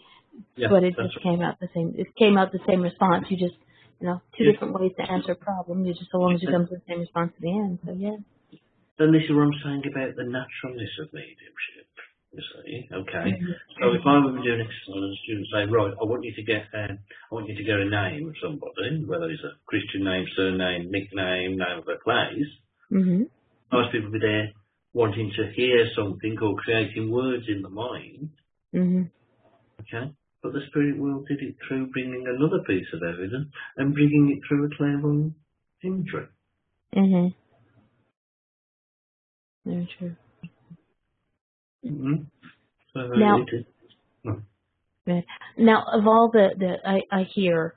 Yeah, but it just came out the same. It came out the same response. You just, you know, two different ways to answer a problem. You just, so long as you come to the same response at the end. So yeah. Then this is what I'm saying about the naturalness of mediumship, you see, okay? So if I were doing exercise and students say, right, I want you to get a name of somebody, whether it's a Christian name, surname, nickname, name of a place, most people would be there wanting to hear something or creating words in the mind, Mm-hmm. Okay? But the spirit world did it through bringing another piece of evidence and bringing it through a clairvoyant imagery. Mm-hmm. Very true. Mm-hmm. So now, now, of all the I hear,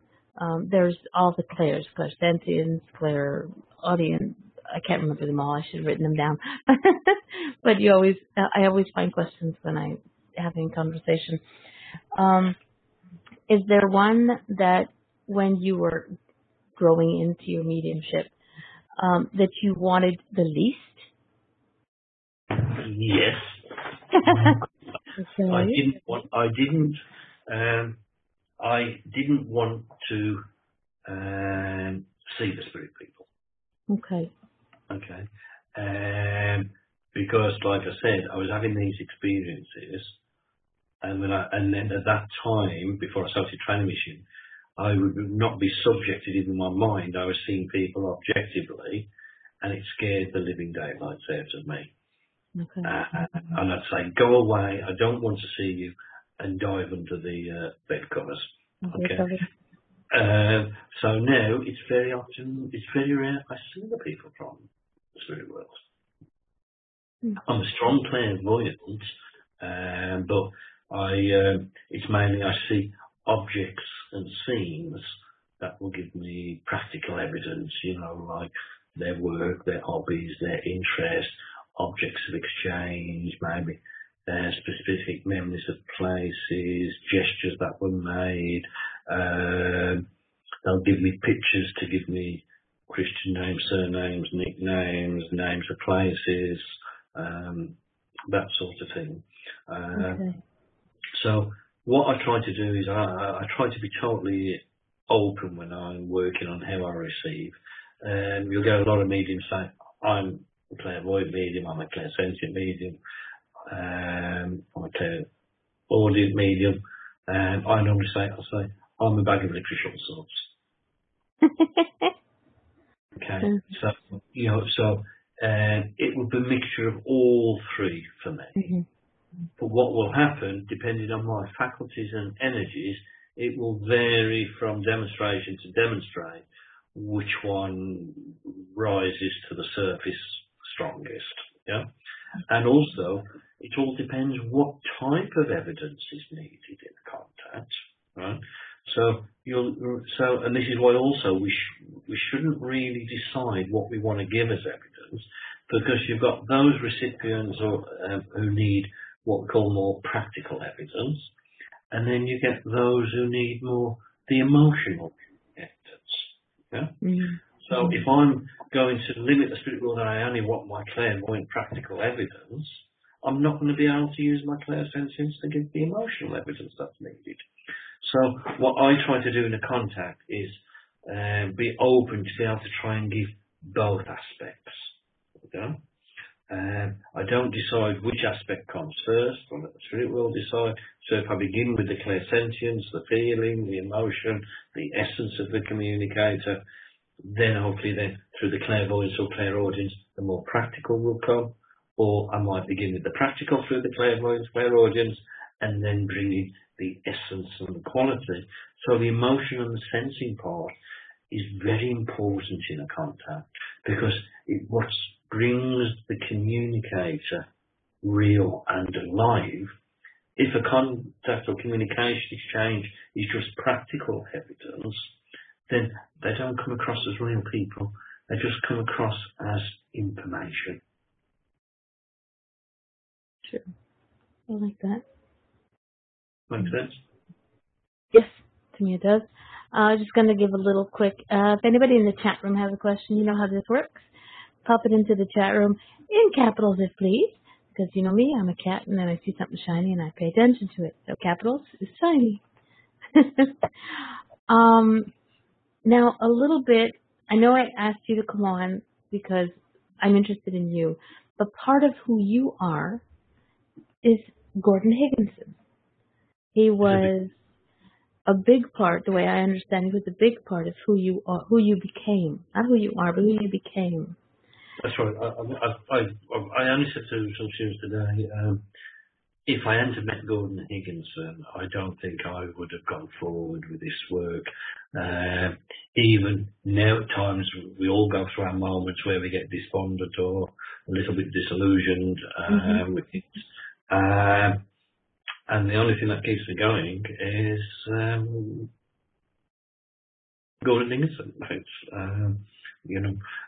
there's all the clairs, clairsentience, clairaudience. I can't remember them all. I should have written them down. But you always, I always find questions when I'm having conversation. Is there one that when you were growing into your mediumship that you wanted the least? Yes. Okay. I didn't want to see the spirit people. Okay. Okay. Because, like I said, I was having these experiences, and then at that time, before I started transmission, I would not be subjected in my mind. I was seeing people objectively, and it scared the living daylights out of me. Okay. And I'd say, go away. I don't want to see you, and dive under the bed covers. Okay. So now it's very rare I see the people from the spirit world. Mm. I'm a strong clairvoyant, but it's mainly I see objects and scenes that will give me practical evidence, you know, like their work, their hobbies, their interests, objects of exchange, maybe specific memories of places, gestures that were made. They'll give me pictures to give me Christian names, surnames, nicknames, names of places, that sort of thing. Okay. So what I try to do is I try to be totally open when I'm working on how I receive. You'll get a lot of mediums saying, I'm a clairvoyant medium, I'm a clairsentient medium, I'm a clairaudient medium. I normally say, I'm a bag of literary short swords. Okay, so, you know, it would be a mixture of all three for me. Mm-hmm. But what will happen, depending on my faculties and energies, it will vary from demonstration to demonstrate which one rises to the surface strongest. Yeah, and also it all depends what type of evidence is needed in the contact, right? So, and this is why also we shouldn't really decide what we want to give as evidence, because you've got those recipients who need what we call more practical evidence, and then you get those who need more the emotional evidence. Yeah. Mm-hmm. So if I'm going to limit the spirit world and I only want my clairvoyant practical evidence, I'm not going to be able to use my clairsentience to give the emotional evidence that's needed. So what I try to do in a contact is be open to be able to try and give both aspects. Okay? I don't decide which aspect comes first, or let the spirit world decide. So if I begin with the clairsentience, the feeling, the emotion, the essence of the communicator, then hopefully then through the clairvoyance or clairaudience, the more practical will come. Or I might begin with the practical through the clairvoyance, clairaudience, and then bring in the essence and the quality. So the emotion and the sensing part is very important in a contact, because it what brings the communicator real and alive. If a contact or communication exchange is just practical evidence, then they don't come across as real people. They just come across as information. Sure. I like that. Makes sense? Yes, to me it does. I'm just going to give a little quick, if anybody in the chat room has a question, you know how this works. Pop it into the chat room in capitals if please, because you know me, I'm a cat, and then I see something shiny and I pay attention to it. So capitals is shiny. Now, a little bit, I know I asked you to come on because I'm interested in you, but part of who you are is Gordon Higginson. He was a big part, the way I understand, he was a big part of who you are, who you became. Not who you are, but who you became. That's right. I only said to some students today, if I hadn't met Gordon Higginson, I don't think I would have gone forward with this work. Even now at times we all go through our moments where we get despondent or a little bit disillusioned with it. And the only thing that keeps me going is Gordon Higginson.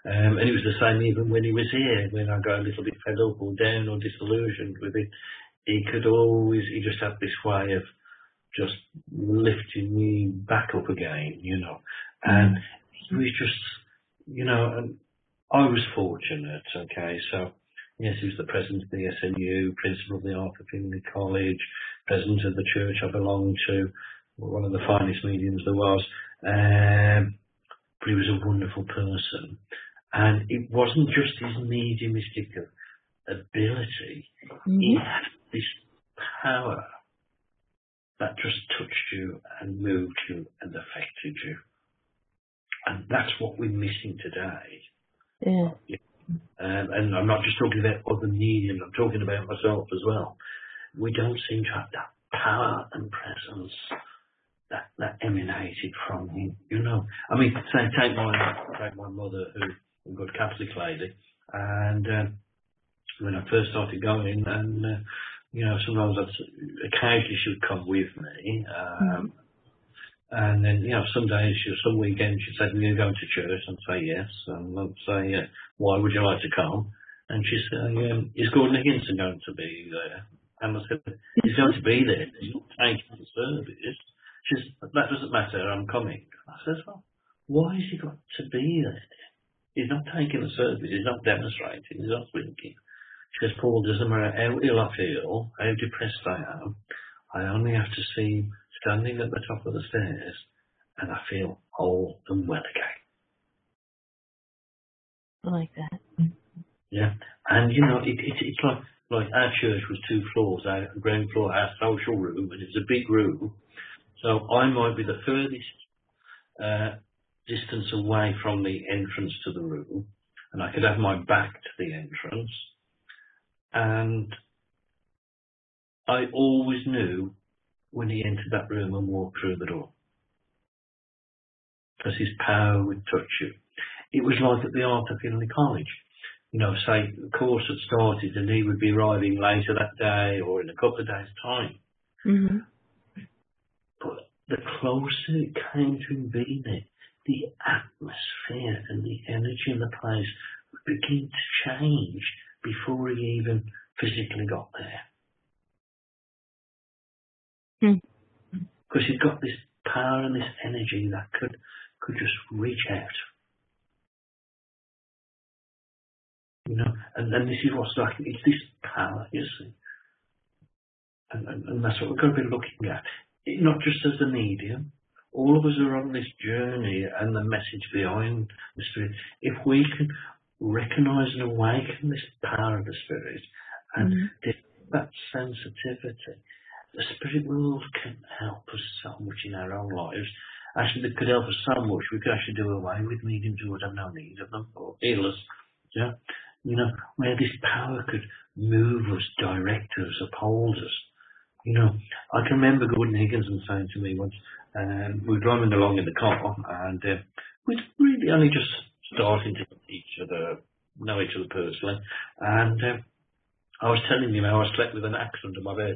And it was the same even when he was here, when I got a little bit fed up or down or disillusioned with it. He could always, he just had this way of just lifting me back up again, you know. And he was just, you know, and I was fortunate, okay, so yes, he was the president of the SNU, principal of the Arthur Findlay College, president of the church I belonged to, one of the finest mediums there was, but he was a wonderful person. And it wasn't just his mediumistic ability, he had this power that just touched you and moved you and affected you. And that's what we're missing today. Yeah. And I'm not just talking about other mediums, I'm talking about myself as well. We don't seem to have that power and presence that emanated from him, you know. I mean, say, take my mother, who's a good Catholic lady, and when I first started going, and you know, sometimes occasionally she would come with me, and then, you know, some days, some weekends, she'd say, "Are you going to church?" And I'd say, "Yes." And I'd say, "Why would you like to come?" And she'd say, "Is Gordon Higginson going to be there?" And I said, "He's going to be there. He's not taking the service." She said, "That doesn't matter. I'm coming." I said, "Well, why has he got to be there? He's not taking the service. He's not demonstrating. He's not speaking." She says, "Paul, doesn't matter how ill I feel, how depressed I am, I only have to see him standing at the top of the stairs and I feel whole and well again." I like that. Yeah. And, you know, it's like our church was 2 floors, our ground floor, our social room, and it was a big room. So I might be the furthest distance away from the entrance to the room, and I could have my back to the entrance. And I always knew when he entered that room and walked through the door, because his power would touch you. It was like at the Arthur Findlay College. You know, say the course had started and he would be arriving later that day or in a couple of days' time. But the closer it came to him being there, the atmosphere and the energy in the place would begin to change before he even physically got there. Because he'd got this power and this energy that could just reach out. You know, and this is what's like, it's this power, you see. And that's what we're going to be looking at. It, not just as the medium, all of us are on this journey and the message behind the Spirit. If we can recognize and awaken this power of the Spirit and that sensitivity, the Spirit world can help us so much in our own lives. Actually, they could help us so much, we could actually do away with mediums who would have no need of them, or heal us. Yeah? You know, where this power could move us, direct us, uphold us. You know, I can remember Gordon Higginson saying to me once, we were driving along in the car, and we'd really only just starting to know each other personally, and I was telling him how I slept with an axe under my bed,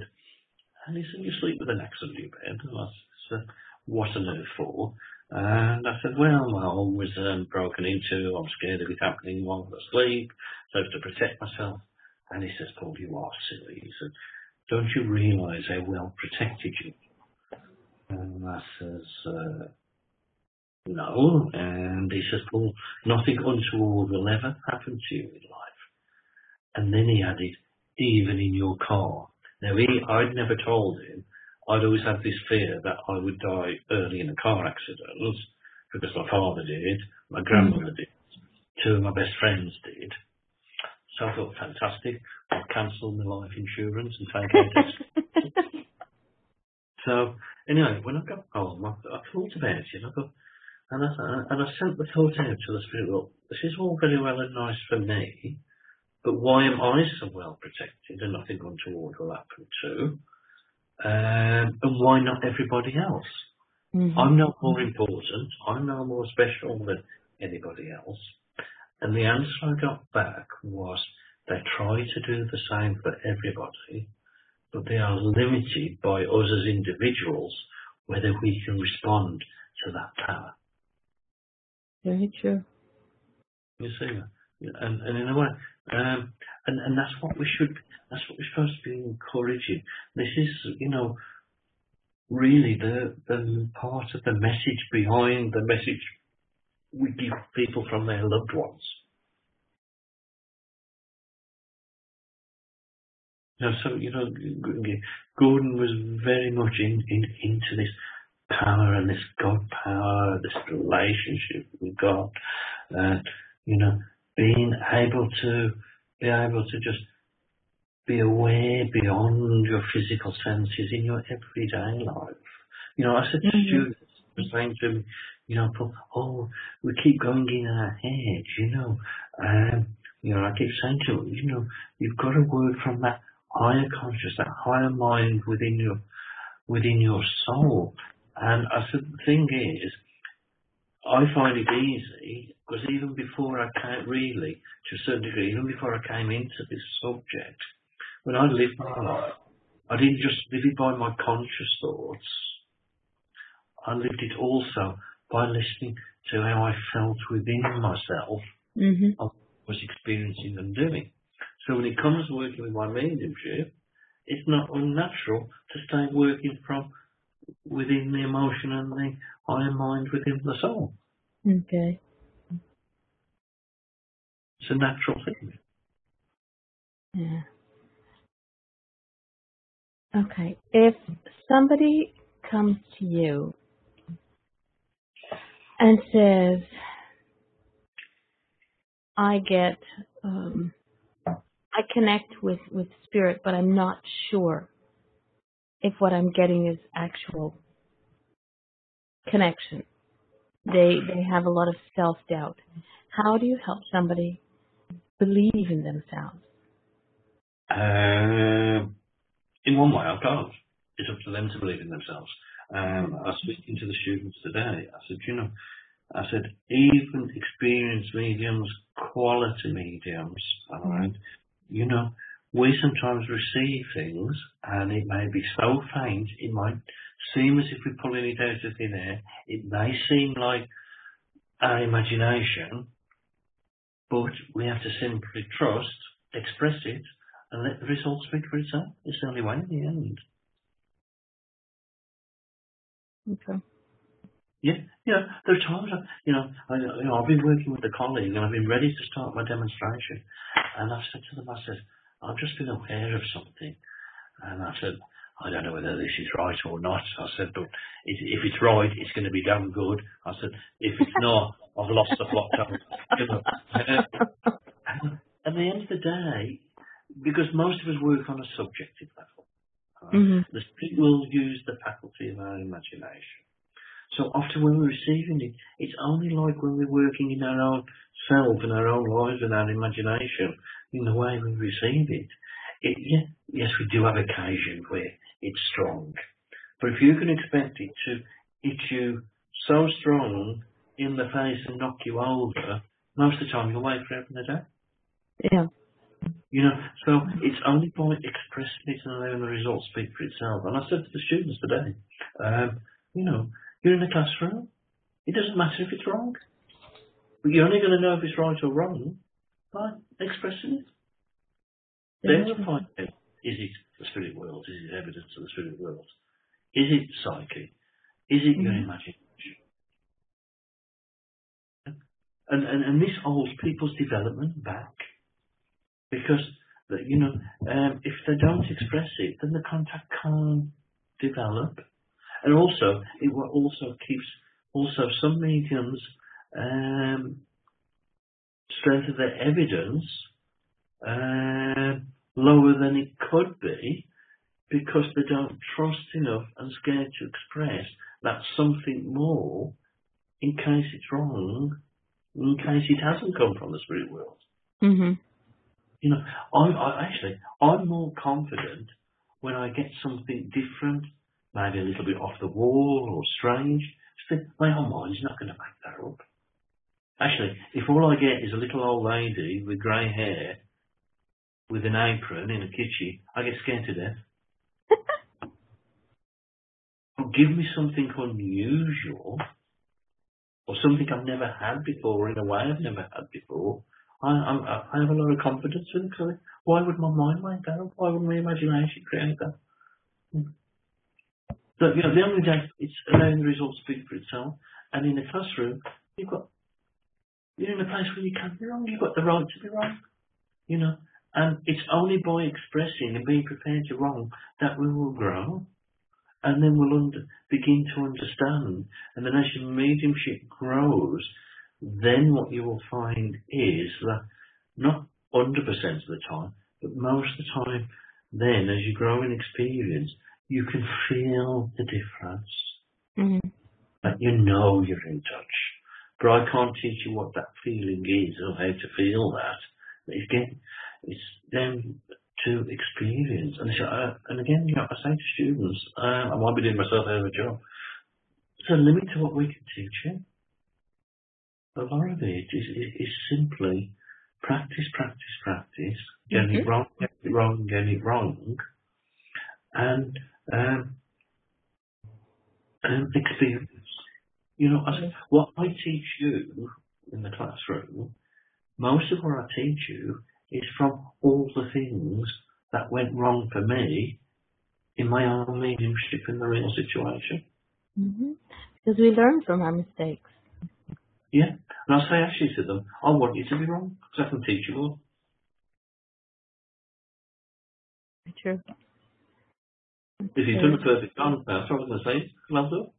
and he said, "You sleep with an axe under your bed?" And I said, "What on earth for?" And I said, "Well, my home was broken into, I'm scared of it happening while I sleep, so to protect myself." And he says, "Paul, you are silly," he said, "don't you realise how well protected you?" And I says, "No," and he says, "Paul, nothing untoward will ever happen to you in life." And then he added, "Even in your car." Now, I'd never told him. I'd always had this fear that I would die early in a car accident, because my father did, my grandmother did, 2 of my best friends did. So I thought, fantastic, I'll cancel my life insurance and take out this. So, anyway, when I got home, I thought about it, and I sent the thought out to the Spirit, "Look, this is all very well and nice for me, But why am I so well protected and nothing untoward will happen to? And why not everybody else? Mm-hmm. I'm no more important. I'm no more special than anybody else. And the answer I got back was they try to do the same for everybody, but they are limited by us as individuals, whether we can respond to that power. Very true. You see, and in a way, and that's what we should. That's what we're supposed to be encouraging. This is, you know, really the part of the message behind the message we give people from their loved ones. Now, so, you know, Gordon was very much into this power and this God power, this relationship with God, you know, being able to just be aware beyond your physical senses in your everyday life. You know, I said to students, I was saying to me, you know, Paul, oh, we keep going in our head, you know. You know, I keep saying to them, you know, you've got to work from that higher conscious, that higher mind within your soul. And I said, the thing is, I find it easy because even before I came, really, to a certain degree, even before I came into this subject, when I lived my life, I didn't just live it by my conscious thoughts. I lived it also by listening to how I felt within myself, mm-hmm. I was experiencing and doing. So when it comes to working with my mediumship, it's not unnatural to stay working from within the emotion and the higher mind within the soul. Okay. It's a natural thing. Yeah. Okay. If somebody comes to you and says, I get, I connect with spirit, but I'm not sure if what I'm getting is actual connection. They have a lot of self-doubt. How do you help somebody believe in themselves? In one way, I can't. It's up to them to believe in themselves. I was speaking to the students today. I said, you know, I said, even experienced mediums, quality mediums, all right, you know, we sometimes receive things and it may be so faint, it might seem as if we're pulling it out of thin air. It may seem like our imagination, but we have to simply trust, express it, and let the results speak for itself. It's the only way in the end. Okay. Yeah, yeah. There are times, I I've been working with a colleague and I've been ready to start my demonstration, and I've said to them, I said, I've just been aware of something, and I said, I don't know whether this is right or not. I said, but if it's right, it's going to be damn good. I said, if it's not, I've lost the plot. At the end of the day, because most of us work on a subjective level, right? The spirit will use the faculty of our imagination. So often when we're receiving it, it's only like when we're working in our own self, in our own lives, in our imagination, in the way we receive it. Yes, we do have occasions where it's strong. But if you can expect it to hit you so strong in the face and knock you over, most of the time you're away forever and a day. Yeah. You know, so it's only by expressing it and letting the results speak for itself. And I said to the students today, you know, you're in a classroom. It doesn't matter if it's wrong. But you're only going to know if it's right or wrong by expressing it. Then we'll find out, is it the spirit world? Is it evidence of the spirit world? Is it psyche? Is it your imagination? And this holds people's development back. Because, you know, if they don't express it, then the contact can't develop. And also, it also keeps some mediums strength of their evidence lower than it could be because they don't trust enough and scared to express that something more in case it's wrong, in case it hasn't come from the spirit world. Mm-hmm. You know, I'm more confident when I get something different, maybe a little bit off the wall or strange. Just think, my own mind's not going to make that up. Actually, if all I get is a little old lady with grey hair, with an apron in a kitchen, I get scared to death. But give me something unusual, or something I've never had before, or in a way I've never had before, I have a lot of confidence in it. Why would my mind make that up? Why would my imagination create that? So, you know, at the end of the day, it's allowing the results to speak for itself. And in the classroom, you're in a place where you can't be wrong. You've got the right to be wrong, you know. And it's only by expressing and being prepared to wrong that we will grow. And then we'll begin to understand. And then as your mediumship grows, then what you will find is that not 100% of the time, but most of the time, then as you grow in experience, you can feel the difference. Mm-hmm. Like you know you're in touch. But I can't teach you what that feeling is or how to feel that. Again, it's them to experience. And, and again, you know, I say to students, I might be doing myself out of a job, there's a limit to what we can teach you. A lot of it is simply practice, practice, practice, getting it wrong, getting it wrong, getting it wrong, and experience. You know, what I teach you in the classroom, most of what I teach you is from all the things that went wrong for me in my own mediumship in the real situation. Mm-hmm. Because we learn from our mistakes. Yeah, and I say actually to them, I want you to be wrong, because I can teach you all. True. If you'd done a perfect answer, I was going to say, well done.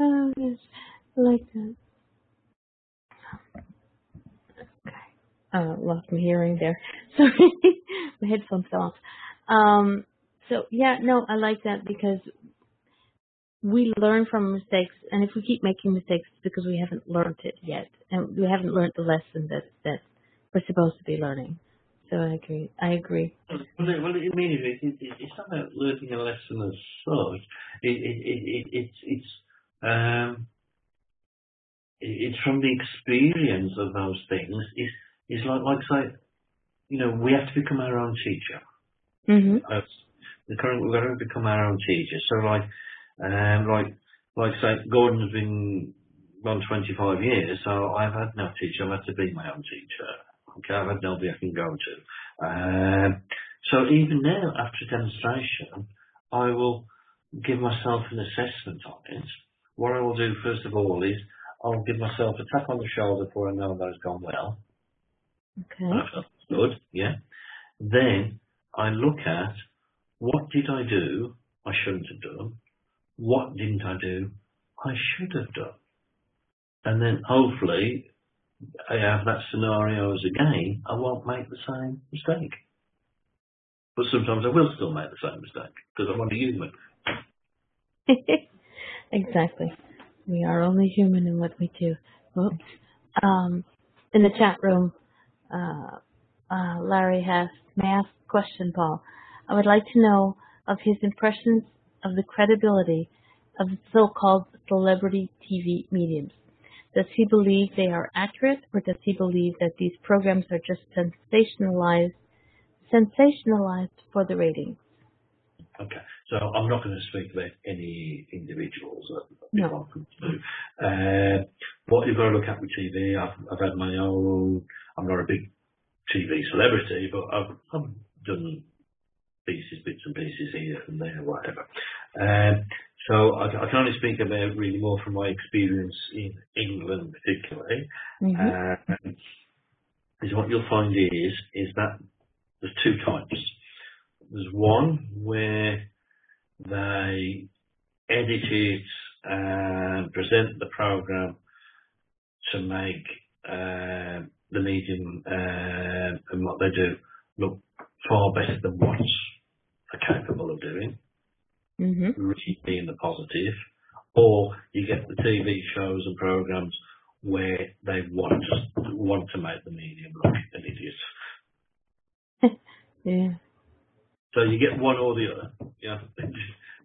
Oh, yes, I like that. Okay, lost my hearing there. Sorry, my headphones fell off. So, yeah, no, I like that because we learn from mistakes, and if we keep making mistakes, it's because we haven't learned it yet, and we haven't learned the lesson that we're supposed to be learning. So I agree. Well, I mean, it's not about learning a lesson as such. It's from the experience of those things. It's like say, you know, we have to become our own teacher. Mm-hmm. We've got to become our own teacher. So like say, Gordon's been gone 25 years, so I've had no teacher. I've had to be my own teacher. Okay, I've had nobody I can go to. So even now, after a demonstration, I will give myself an assessment on it. What I will do, first of all, is I'll give myself a tap on the shoulder before I know that it's gone well. Okay. That felt good, yeah. Then I look at what did I do I shouldn't have done? What didn't I do I should have done? And then hopefully, I have that scenario as again, I won't make the same mistake. But sometimes I will still make the same mistake because I'm only human. Exactly. We are only human in what we do. Oops. In the chat room, Larry may I ask a question, Paul? I would like to know of his impressions of the credibility of the so-called celebrity TV mediums. Does he believe they are accurate, or does he believe that these programs are just sensationalized for the ratings? Okay, so I'm not going to speak about any individuals. No. What you've got to look at with TV, I've had my own. I'm not a big TV celebrity, but I've done bits and pieces here and there, whatever. So I can only speak about really more from my experience in England, particularly. Mm-hmm. Is what you'll find is that there's two types. There's one where they edit it and present the program to make the medium and what they do look far better than what they're capable of doing. Mm-hmm. Really being the positive, or you get the TV shows and programs where they want to make the medium look an idiot. Yeah. So you get one or the other. Yeah,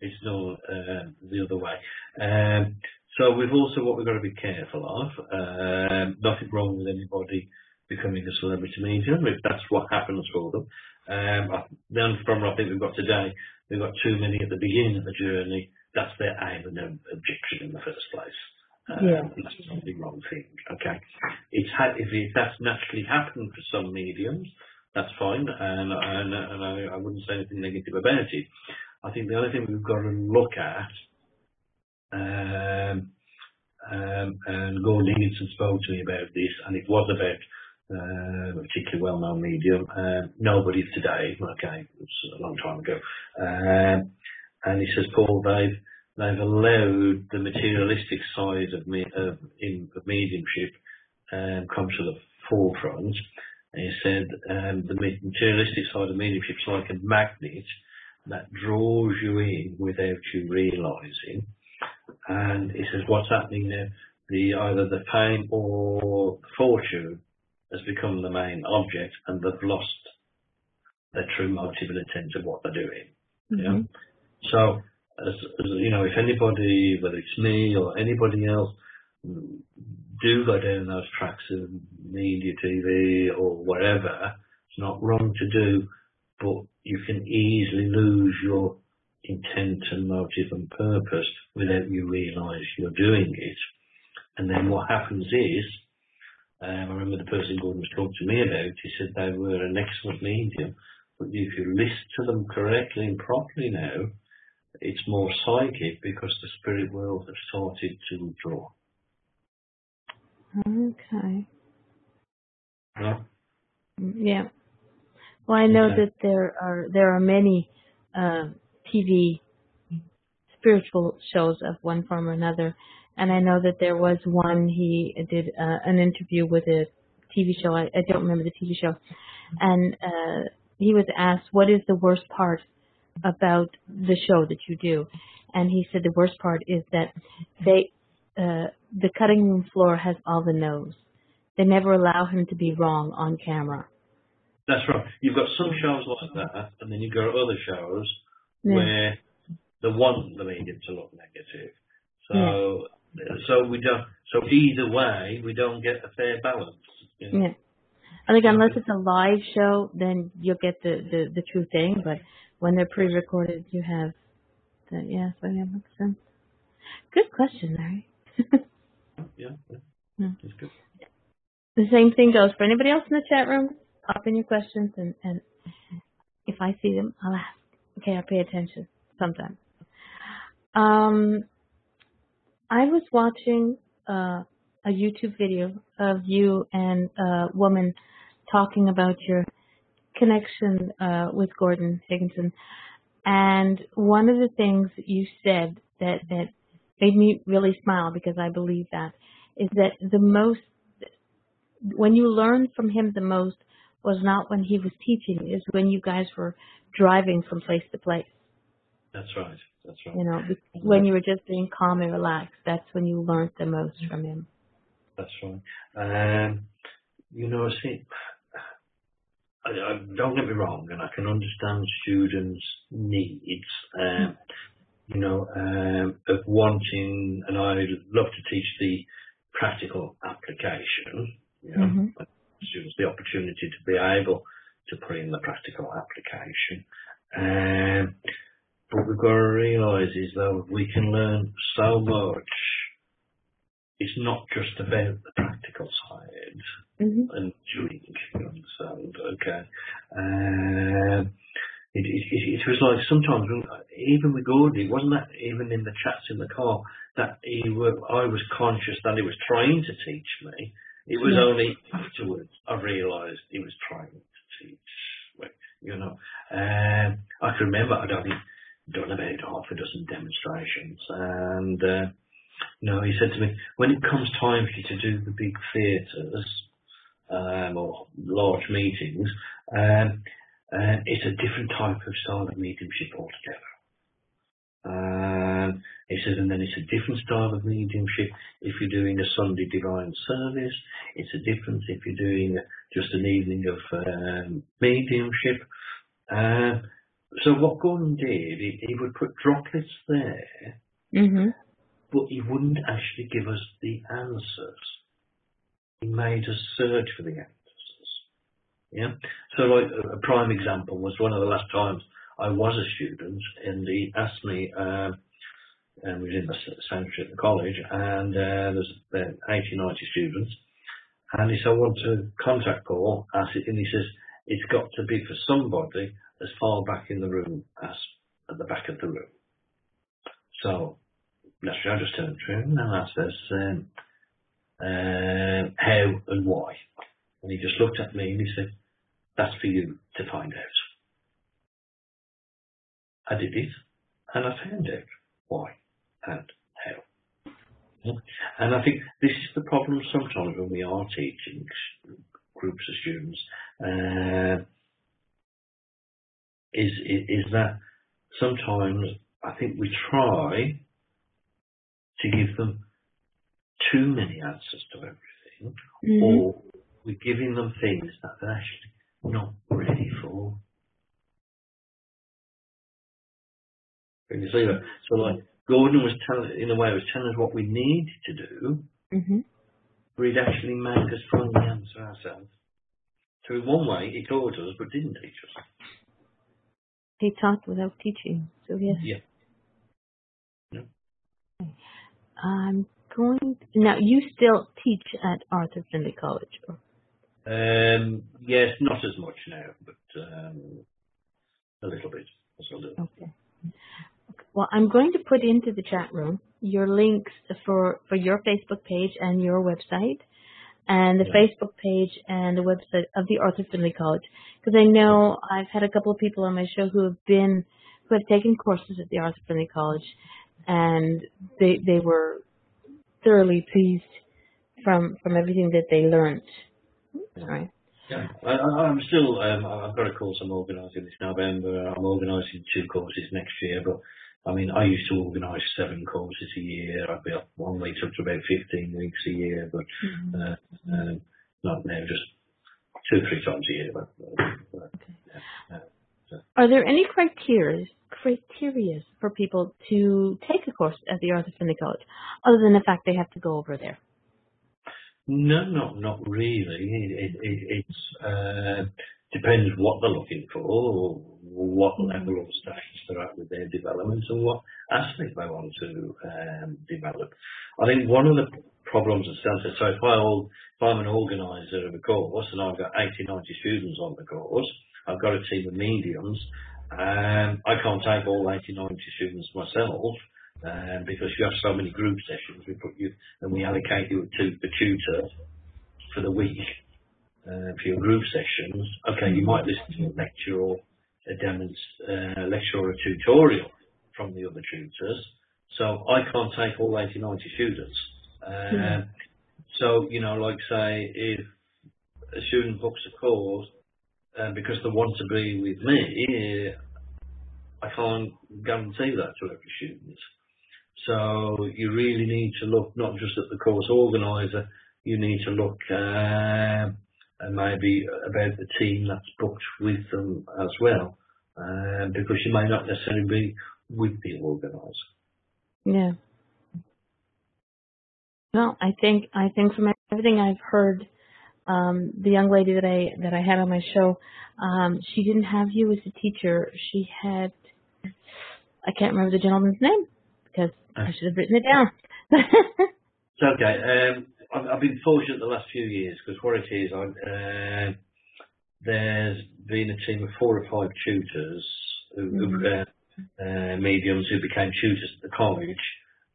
it's not the other way. So we've also what we've got to be careful of. Nothing wrong with anybody becoming a celebrity medium if that's what happens for them. The only problem I think we've got today, we've got too many at the beginning of the journey. That's their aim and their objection in the first place. That's the wrong thing. Okay, if that's naturally happened for some mediums, that's fine, and I wouldn't say anything negative about it. I think the only thing we've got to look at, and Gordon Higginson spoke to me about this, and it was about a particularly well-known medium, nobody today, okay, it was a long time ago, and he says, Paul, they've allowed the materialistic side of mediumship come to the forefront. And he said, the materialistic side of mediumship is like a magnet that draws you in without you realising. And he says, what's happening now? Either the fame or fortune has become the main object, and they've lost their true motive and intent of what they're doing. Mm-hmm. Yeah? So, as you know, if anybody, whether it's me or anybody else, do go down those tracks of media, TV or whatever, it's not wrong to do, but you can easily lose your intent and motive and purpose without you realise you're doing it. And then what happens is, I remember the person Gordon was talking to me about, he said they were an excellent medium, but if you listen to them correctly and properly now, it's more psychic because the spirit world has started to withdraw. Okay. Yeah. Yeah. Well, I know that there are many TV spiritual shows of one form or another, and I know that there was one he did an interview with a TV show. I don't remember the TV show, and he was asked, "What is the worst part about the show that you do?" And he said, "The worst part is that the cutting room floor has all the no's. They never allow him to be wrong on camera." That's right. You've got some shows like that, and then you've got other shows where they want the medium to look negative. So, so we don't. So either way, we don't get a fair balance. You know? Yeah. I think unless it's a live show, then you'll get the true thing. But when they're pre-recorded, you have that. Yeah. So yeah, makes sense. Good question, Larry. Yeah. That's good. The same thing goes for anybody else in the chat room. Pop in your questions, and if I see them, I'll ask. Okay, I pay attention sometimes. I was watching a YouTube video of you and a woman talking about your connection with Gordon Higginson, and one of the things you said that made me really smile, because I believe that, is that when you learned from him the most was not when he was teaching, is when you guys were driving from place to place. That's right. That's right. You know, when you were just being calm and relaxed, that's when you learned the most from him. That's right. You know, see, I don't get me wrong, and I can understand students' needs. You know, of wanting, and I love to teach the practical application, you know, students the opportunity to be able to put in the practical application. But we've got to realise is that we can learn so much. It's not just about the practical side and doing, you understand, okay. It was like sometimes, even with Gordon, it wasn't that even in the chats in the car, that I was conscious that he was trying to teach me. It was only afterwards I realised he was trying to teach me, you know. I can remember I'd only done about half a dozen demonstrations, and you know, he said to me, "When it comes time for you to do the big theatres or large meetings, it's a different type of style of mediumship altogether." down. He says, and then it's a different style of mediumship if you're doing a Sunday divine service. It's a difference if you're doing just an evening of mediumship. So what Gordon did, he would put droplets there, mm-hmm. but he wouldn't actually give us the answers. He made us search for the answers. Yeah. So like a prime example was one of the last times I was a student, and he asked me, and we was in the sanctuary at the college, and there's 80, 90 students, and he said, I want to contact Paul, and he says, it's got to be for somebody as far back in the room as at the back of the room. So naturally I just turned to him and I says, how and why? And he just looked at me and he said, that's for you to find out. I did it, and I found out why and how. Yeah. And I think this is the problem sometimes when we are teaching groups of students, is that sometimes I think we try to give them too many answers to everything, mm-hmm. or we're giving them things that they're actually not ready for. Can you see that? So, like Gordon was telling, in a way, was telling us what we need to do, mm-hmm. but he'd actually made us find the answer ourselves. So, in one way, he taught us, but didn't teach us. He taught without teaching. So yes. Yeah. Yeah. Okay. I'm going to, now. You still teach at Arthur Findlay College, or? Yes, not as much now, but a little bit. Okay. Well, I'm going to put into the chat room your links for your Facebook page and your website, and the Facebook page and the website of the Arthur Findlay College, because I know I've had a couple of people on my show who have taken courses at the Arthur Findlay College, and they were thoroughly pleased from everything that they learned. Sorry. Yeah, I'm still. I've got a course I'm organising this November. I'm organising 2 courses next year, but I mean, I used to organise 7 courses a year. I'd be up 1 week up to about 15 weeks a year, but mm-hmm. Not now, just 2 or 3 times a year. But, okay. Yeah, so. Are there any criteria for people to take a course at the Arthur Findlay College, other than the fact they have to go over there? No, not really. It depends what they're looking for, or what level of stage they're at with their development, and what aspect they want to develop. I think one of the problems that stands there, so if I'm an organizer of a course and I've got 80, 90 students on the course, I've got a team of mediums, I can't take all 80, 90 students myself. Because you have so many group sessions, we put you and we allocate you to a tutor for the week for your group sessions. Okay, you might listen to a lecture or a tutorial from the other tutors. So I can't take all 80, 90 students. So, you know, like say, if a student books a course because they want to be with me, I can't guarantee that to every student. So you really need to look not just at the course organizer, you need to look maybe about the team that's booked with them as well, because you may not necessarily be with the organizer. Yeah. Well, I think from everything I've heard, the young lady that I had on my show, she didn't have you as a teacher. She had, I can't remember the gentleman's name, because I should have written it down. It's okay. I've been fortunate the last few years, because what it is, there's been a team of 4 or 5 tutors, mediums who became tutors at the college,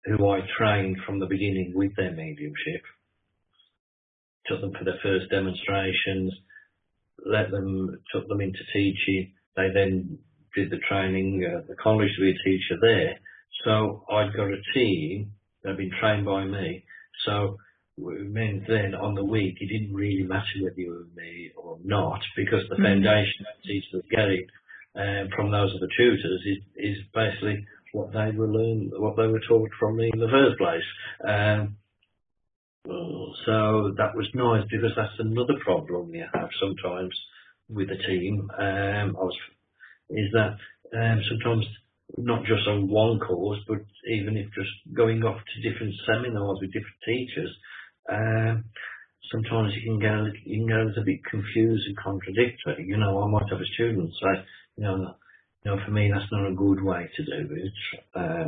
who I trained from the beginning with their mediumship, took them for their first demonstrations, took them into teaching. They then did the training at the college to be a teacher there. So I've got a team that have been trained by me. So it meant then on the week, it didn't really matter whether you were me or not, because the foundation that teachers are getting from those other tutors is basically what they were learned, what they were taught from me in the first place. So that was nice, because that's another problem you have sometimes with a team. Sometimes not just on one course, but even if just going off to different seminars with different teachers, sometimes you can get a little bit confused and contradictory. You know, I might have a student say, you know, for me that's not a good way to do it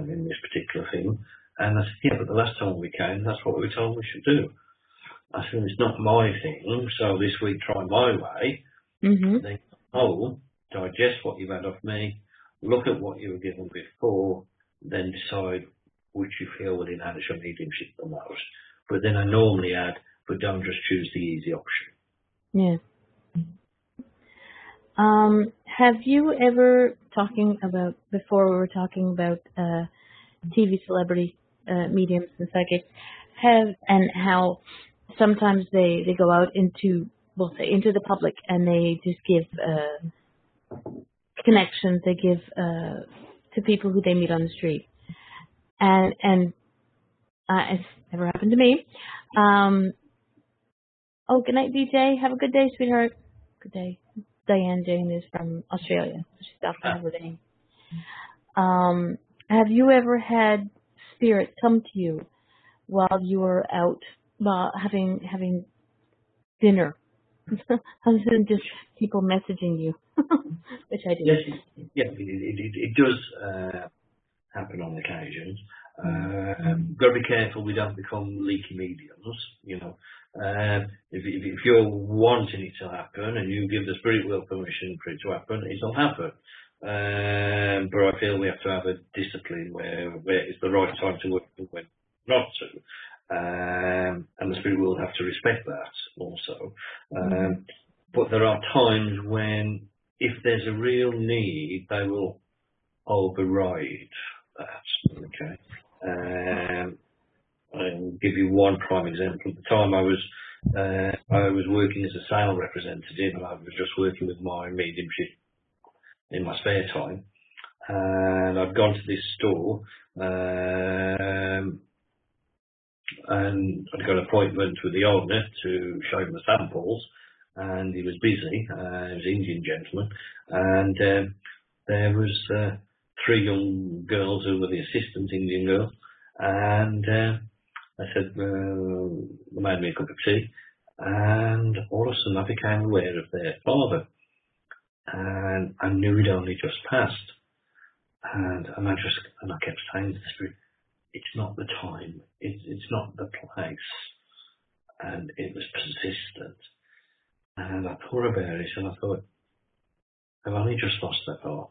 in this particular thing. And I said, yeah, but the last time we came, that's what we were told we should do. I said, it's not my thing, so this week try my way. Mm-hmm. Then oh, digest what you've had off me, look at what you were given before, then decide which you feel will enhance your mediumship the most. But then I normally add, but don't just choose the easy option. Yeah. Have you ever, before we were talking about TV celebrity mediums and psychics, and how sometimes they go out into the public and they just give connections, they give to people who they meet on the street, and it's never happened to me. Oh, good night, DJ. Have a good day, sweetheart. Good day. Diane Jane is from Australia. She's after everything. Have you ever had spirits come to you while you were out having dinner? Other than just people messaging you, which I do. Yes, it does happen on occasions. Got to be careful we don't become leaky mediums. You know, if you're wanting it to happen and you give the spirit world permission for it to happen, it'll happen. But I feel we have to have a discipline where it's the right time to work and when not to. And the spirit will have to respect that also. But there are times when, if there's a real need, they will override that. Okay. I'll give you one prime example. At the time, I was working as a sales representative, and I was just working with my mediumship in my spare time. And I'd gone to this store. And I got an appointment with the owner to show him the samples, and he was busy. He was an Indian gentleman, and there was three young girls who were the assistants, Indian girls, and I said, they made me a cup of tea, and all of a sudden I became aware of their father, and I knew he'd only just passed, and I kept saying to the spirit, it's not the time, it's not the place. And it was persistent. And I thought about it and I thought, I've only just lost their partner.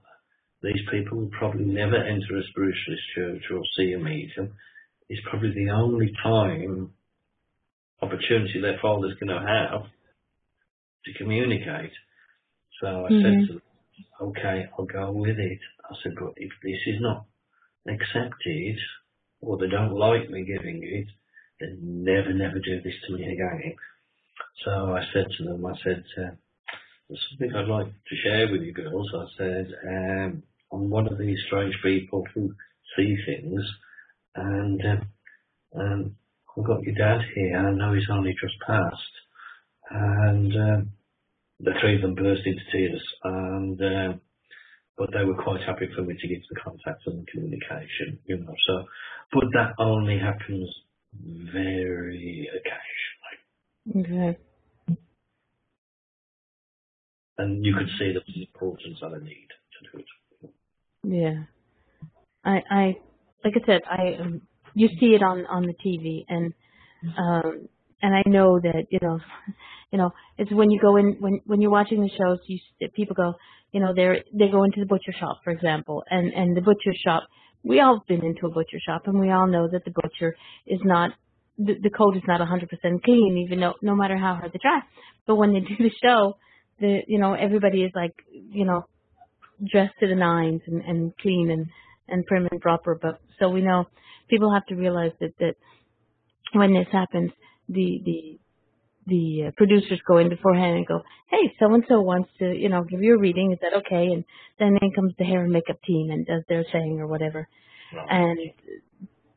These people will probably never enter a spiritualist church or see a medium. It's probably the only time opportunity their father's going to have to communicate. So I said to them, okay, I'll go with it. I said, but if this is not accepted, or they don't like me giving it, then never do this to me again. So I said to them, there's something I'd like to share with you girls. I said, I'm one of these strange people who see things, and I've got your dad here, and I know he's only just passed. And the three of them burst into tears, but they were quite happy for me to give the contact and the communication, you know. So, but that only happens very occasionally. Okay. And you could see the importance that I need to do it. Yeah, I like I said, you see it on the TV, and I know that you know, it's when you go in, when you're watching the shows, people go, they go into the butcher shop, for example, and the butcher shop, we all have been into a butcher shop, and we all know that the butcher is not, the coat is not 100% clean, even though, no matter how hard they try. But when they do the show, everybody is like, dressed to the nines and clean and prim and proper. But so we know people have to realize that when this happens, the the producers go in beforehand and go, hey, so-and-so wants to, you know, give you a reading. Is that okay? And then in comes the hair and makeup team and does their saying or whatever. Wow.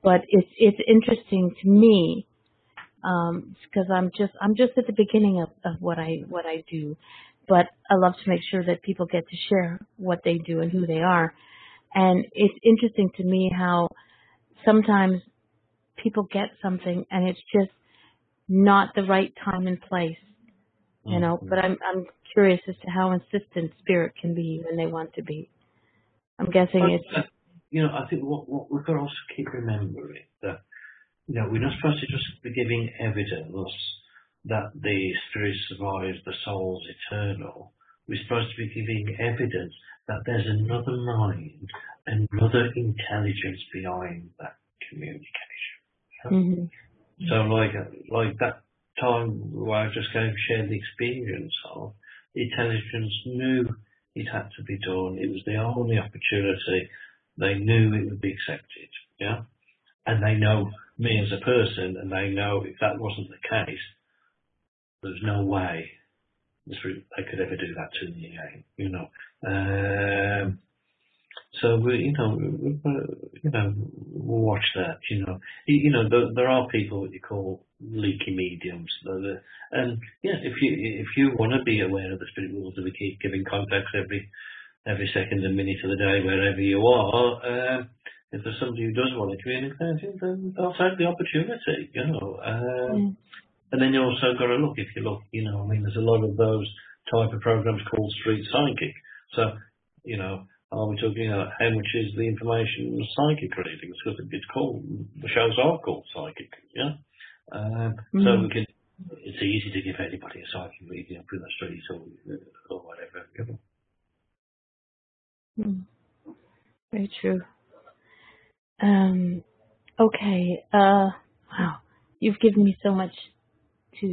But it's interesting to me because I'm just at the beginning of what I do, but I love to make sure that people get to share what they do and who they are. And it's interesting to me how sometimes people get something and it's just not the right time and place, you know. But I'm curious as to how insistent spirit can be when they want to be. I'm guessing it's. You know, I think what we've got to also keep remembering that, you know, we're not supposed to just be giving evidence that the spirit survives, the soul's eternal. We're supposed to be giving evidence that there's another mind, another intelligence behind that communication. Yeah? Mm-hmm. So like that time where I just going to share the experience of, the intelligence knew it had to be done. It was the only opportunity. They knew it would be accepted, yeah? And they know me as a person, and they know if that wasn't the case, there's no way they could ever do that to me again, you know. So, we we'll watch that, you know. You know, there are people that you call leaky mediums. And, yeah, if you want to be aware of the spirit world, we keep giving contacts every second and minute of the day, wherever you are, if there's somebody who does want to communicate, then they'll take the opportunity, you know. And then you also got to look, if you look, you know, I mean, there's a lot of those type of programs called Street Psychic. So, you know, are we talking about how much is the information in psychic readings? Because it's called, the shows are called psychic, yeah? So we can, it's easy to give anybody a psychic reading up in the street or whatever, you know. Very true. Okay. Wow, you've given me so much to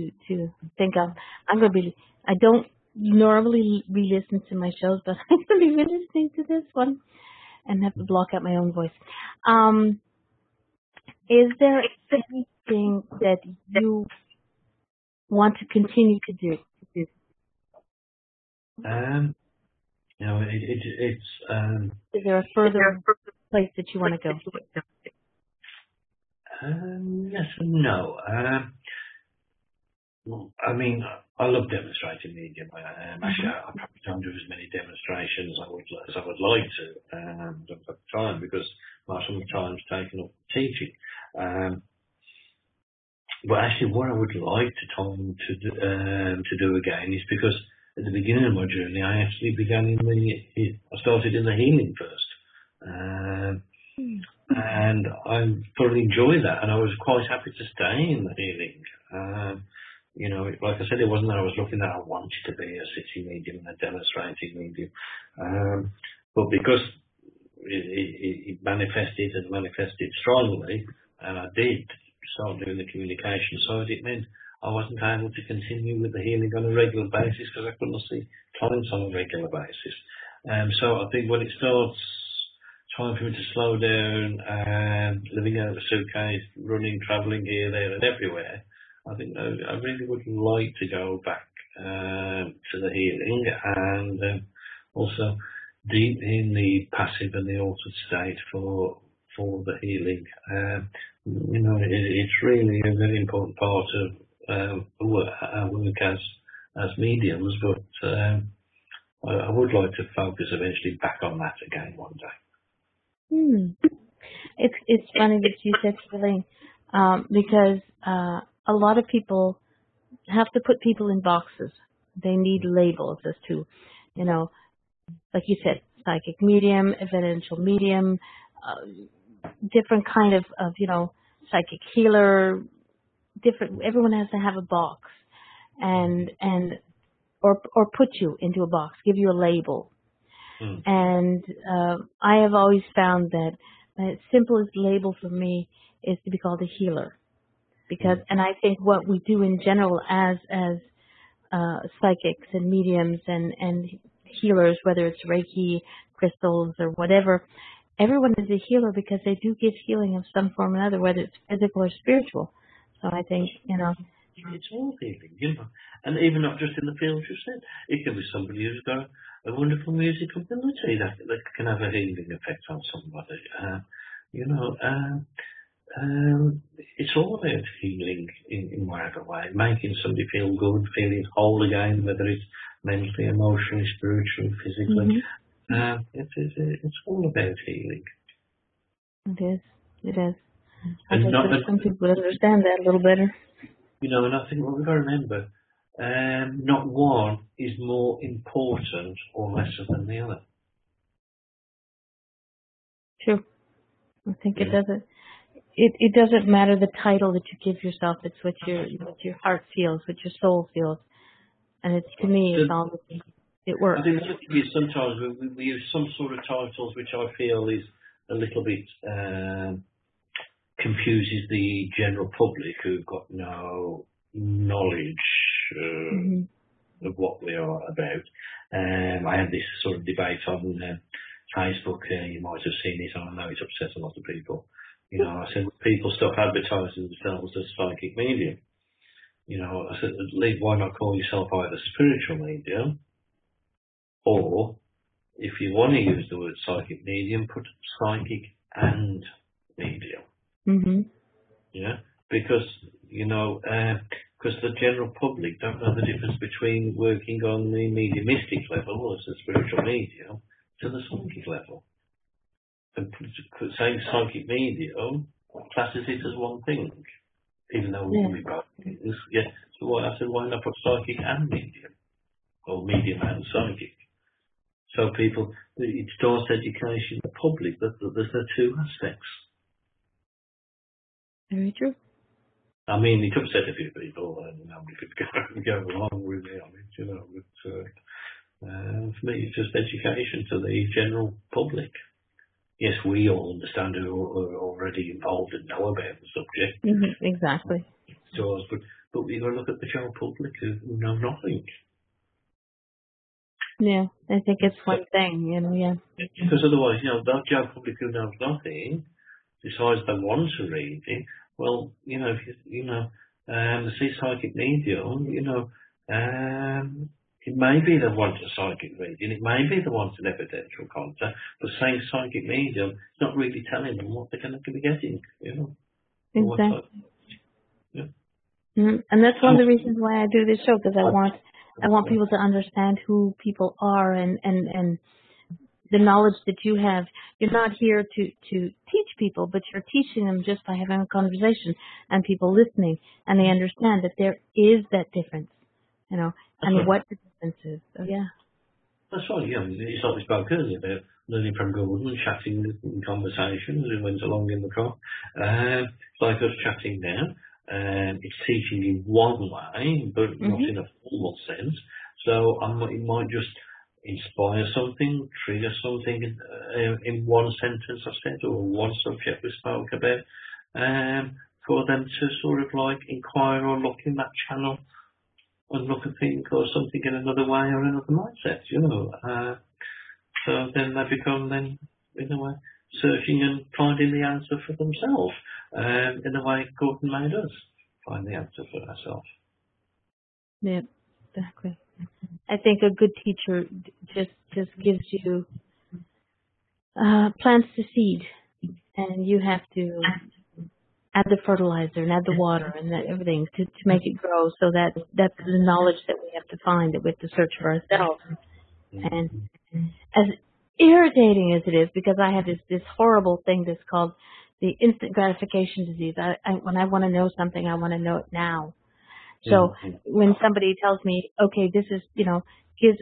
think of. I'm gonna be. I don't normally re-listen to my shows, but I'm gonna be listening to this one and have to block out my own voice. Is there anything that you want to continue to do? You know, it's. Is there a further place that you want to go? Yes and no. I mean, I love demonstrating medium. Actually, I probably don't do as many demonstrations as I would like to. Don't have time because some time's taken up teaching. But actually, what I would like to do again is because. At the beginning of my journey, I actually started in the healing first, and I thoroughly enjoyed that, and I was quite happy to stay in the healing. You know, like I said, it wasn't that I was looking that I wanted to be a city medium and a demonstrating medium, but because it manifested and manifested strongly, and I did start doing the communication side, it meant I wasn't able to continue with the healing on a regular basis because I couldn't see clients on a regular basis. So I think when it starts, time for me to slow down, living out of a suitcase, running, travelling here, there and everywhere, I think I really would like to go back to the healing and also deep in the passive and the altered state for the healing. You know, it's really a very important part of work as mediums, but I would like to focus eventually back on that again one day. It's funny that you said healing, because a lot of people have to put people in boxes. They need labels as to, you know, like you said, psychic medium, evidential medium, different kind of you know, psychic healer. Different. Everyone has to have a box, or put you into a box, give you a label. And I have always found that the simplest label for me is to be called a healer, because and I think what we do in general as psychics and mediums and healers, whether it's Reiki, crystals, or whatever, everyone is a healer because they do give healing of some form or another, whether it's physical or spiritual. So I think, you know, It's all healing, you know. And even not just in the field you said. It can be somebody who's got a wonderful musical ability that can have a healing effect on somebody. It's all about healing in whatever way, making somebody feel good, feeling whole again, whether it's mentally, emotionally, spiritually, physically. Mm-hmm. It's all about healing. It is. It is. Some people understand that a little better. You know, and I think what we've got to remember, not one is more important or lesser than the other. True. I think it doesn't. It doesn't matter the title that you give yourself. It's what your heart feels, what your soul feels, and it's to me it's all it works. I think sometimes we use some sort of titles which I feel is a little bit confuses the general public who've got no knowledge of what we are about. I had this sort of debate on Facebook. You might have seen it, and I know it's upset a lot of people. You know, I said, people stop advertising themselves as psychic medium. You know, I said, why not call yourself either spiritual medium, or if you want to use the word psychic medium, put psychic and medium. Mm-hmm. Yeah, because, you know, because the general public don't know the difference between working on the mediumistic level, as a spiritual medium, to the psychic level. And saying psychic medium classes it as one thing, even though we can be both things. Yeah. So I said, why not put psychic and medium, or medium and psychic? So people, it starts education the public that there's the two aspects. Very true. I mean, it upset a few people, and we could go along with it, you know. But for me, it's just education to the general public. Yes, we all understand who are already involved and know about the subject. Mm-hmm, exactly. So, but we've got to look at the general public who know nothing. Yeah, I think it's one thing, you know, yeah. Because otherwise, you know, that general public who knows nothing decides they want to read it. Well, you know, see psychic medium, you know, it may be they want a psychic reading, it may be they want an evidential contact, but saying psychic medium, it's not really telling them what they're going to be getting, you know. Exactly. Yeah. Mm-hmm. And that's one of the reasons why I do this show, because I want people to understand who people are and the knowledge that you have. You're not here to teach people, but you're teaching them just by having a conversation and people listening, and they understand that there is that difference, you know. That's and right. What the difference is. So, yeah. That's right, yeah. It's like we spoke earlier about learning from Gordon, chatting in conversations as we went along in the car. It's like us chatting now. It's teaching in one way, but not in a formal sense. So it might just inspire something, trigger something in one sentence I said, or one subject we spoke about, for them to sort of like inquire or look in that channel and look at things or something in another way or another mindset, you know. So then they become, in a way, searching and finding the answer for themselves, in the way Gordon made us find the answer for ourselves. Yeah, exactly. I think a good teacher just gives you, plants the seed, and you have to add the fertilizer and add the water and that everything to make it grow, so that that's the knowledge that we have to find, that we have to search for ourselves. And as irritating as it is, because I have this horrible thing that's called the instant gratification disease. When I want to know something, I want to know it now. So when somebody tells me, okay, this is, you know,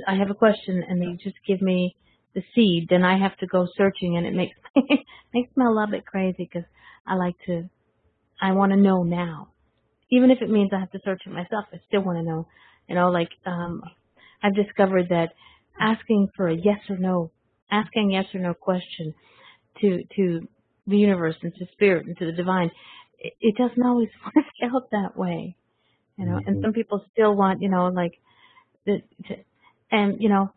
I have a question, and they just give me the seed, then I have to go searching, and it makes me a little bit crazy, because I want to know now. Even if it means I have to search it myself, I still want to know. You know, like I've discovered that asking for a yes or no, asking a yes or no question to the universe and to spirit and to the divine, it doesn't always work out that way. You know, and some people still want, you know, like, you know,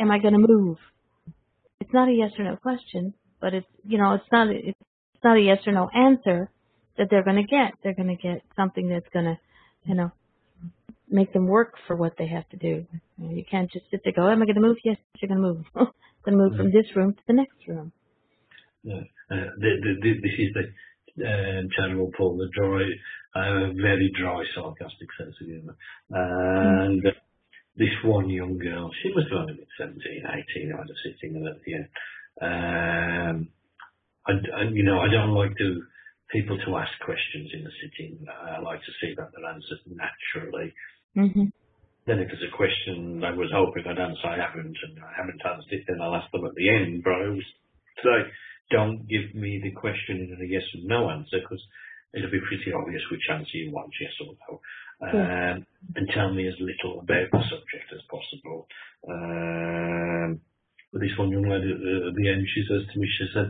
am I going to move? It's not a yes or no question, but it's, you know, it's not a yes or no answer. that they're going to get. They're going to get something that's going to, you know, make them work for what they have to do. You can't just sit there and go, am I going to move? Yes, you're going to move. Going to move from this room to the next room. This is the charitable Paul, the dry, very dry, sarcastic sense of humour. And this one young girl, she must have been 17, 18, I was sitting in at the end. You know, I don't like to people to ask questions in the sitting. I like to see that they're answered naturally. Then if there's a question I was hoping I'd answer, I haven't, and I haven't answered it, then I'll ask them at the end. But I always say, don't give me the question in a yes or no answer, because it'll be pretty obvious which answer you want, yes or no. And tell me as little about the subject as possible. But this one young lady at the end, she says to me, she said,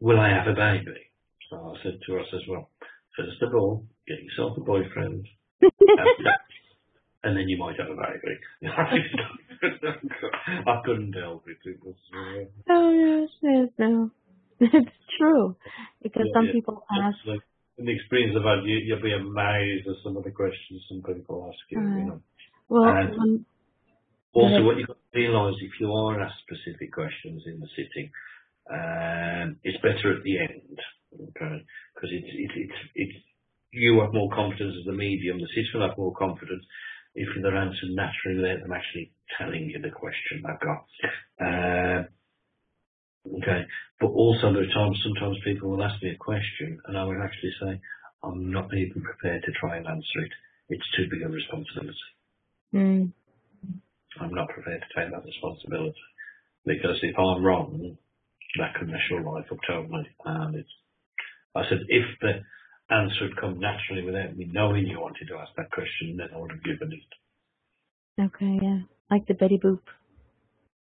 will I have a baby? So I said to her, I says, well, first of all, get yourself a boyfriend. And then you might have a baby. I couldn't help it. It was, oh, yes, yes, no. It's true. Because some people ask. Like, in the experience I've had, you'll be amazed at some of the questions some people ask you. You know. Well, and also, what you've got to realise, if you are asked specific questions in the sitting, it's better at the end. Okay? Because it's you have more confidence as the medium, the sitter will have more confidence if they're answered naturally without them actually telling you the question they've got. Okay, but also there are times, sometimes people will ask me a question and I will actually say, I'm not even prepared to try and answer it. It's too big a responsibility. I'm not prepared to take that responsibility, because if I'm wrong, that can mess your life up totally. And it's, I said, if the answer had come naturally without me knowing you wanted to ask that question, then I would have given it. Okay, yeah, like the Betty Boop.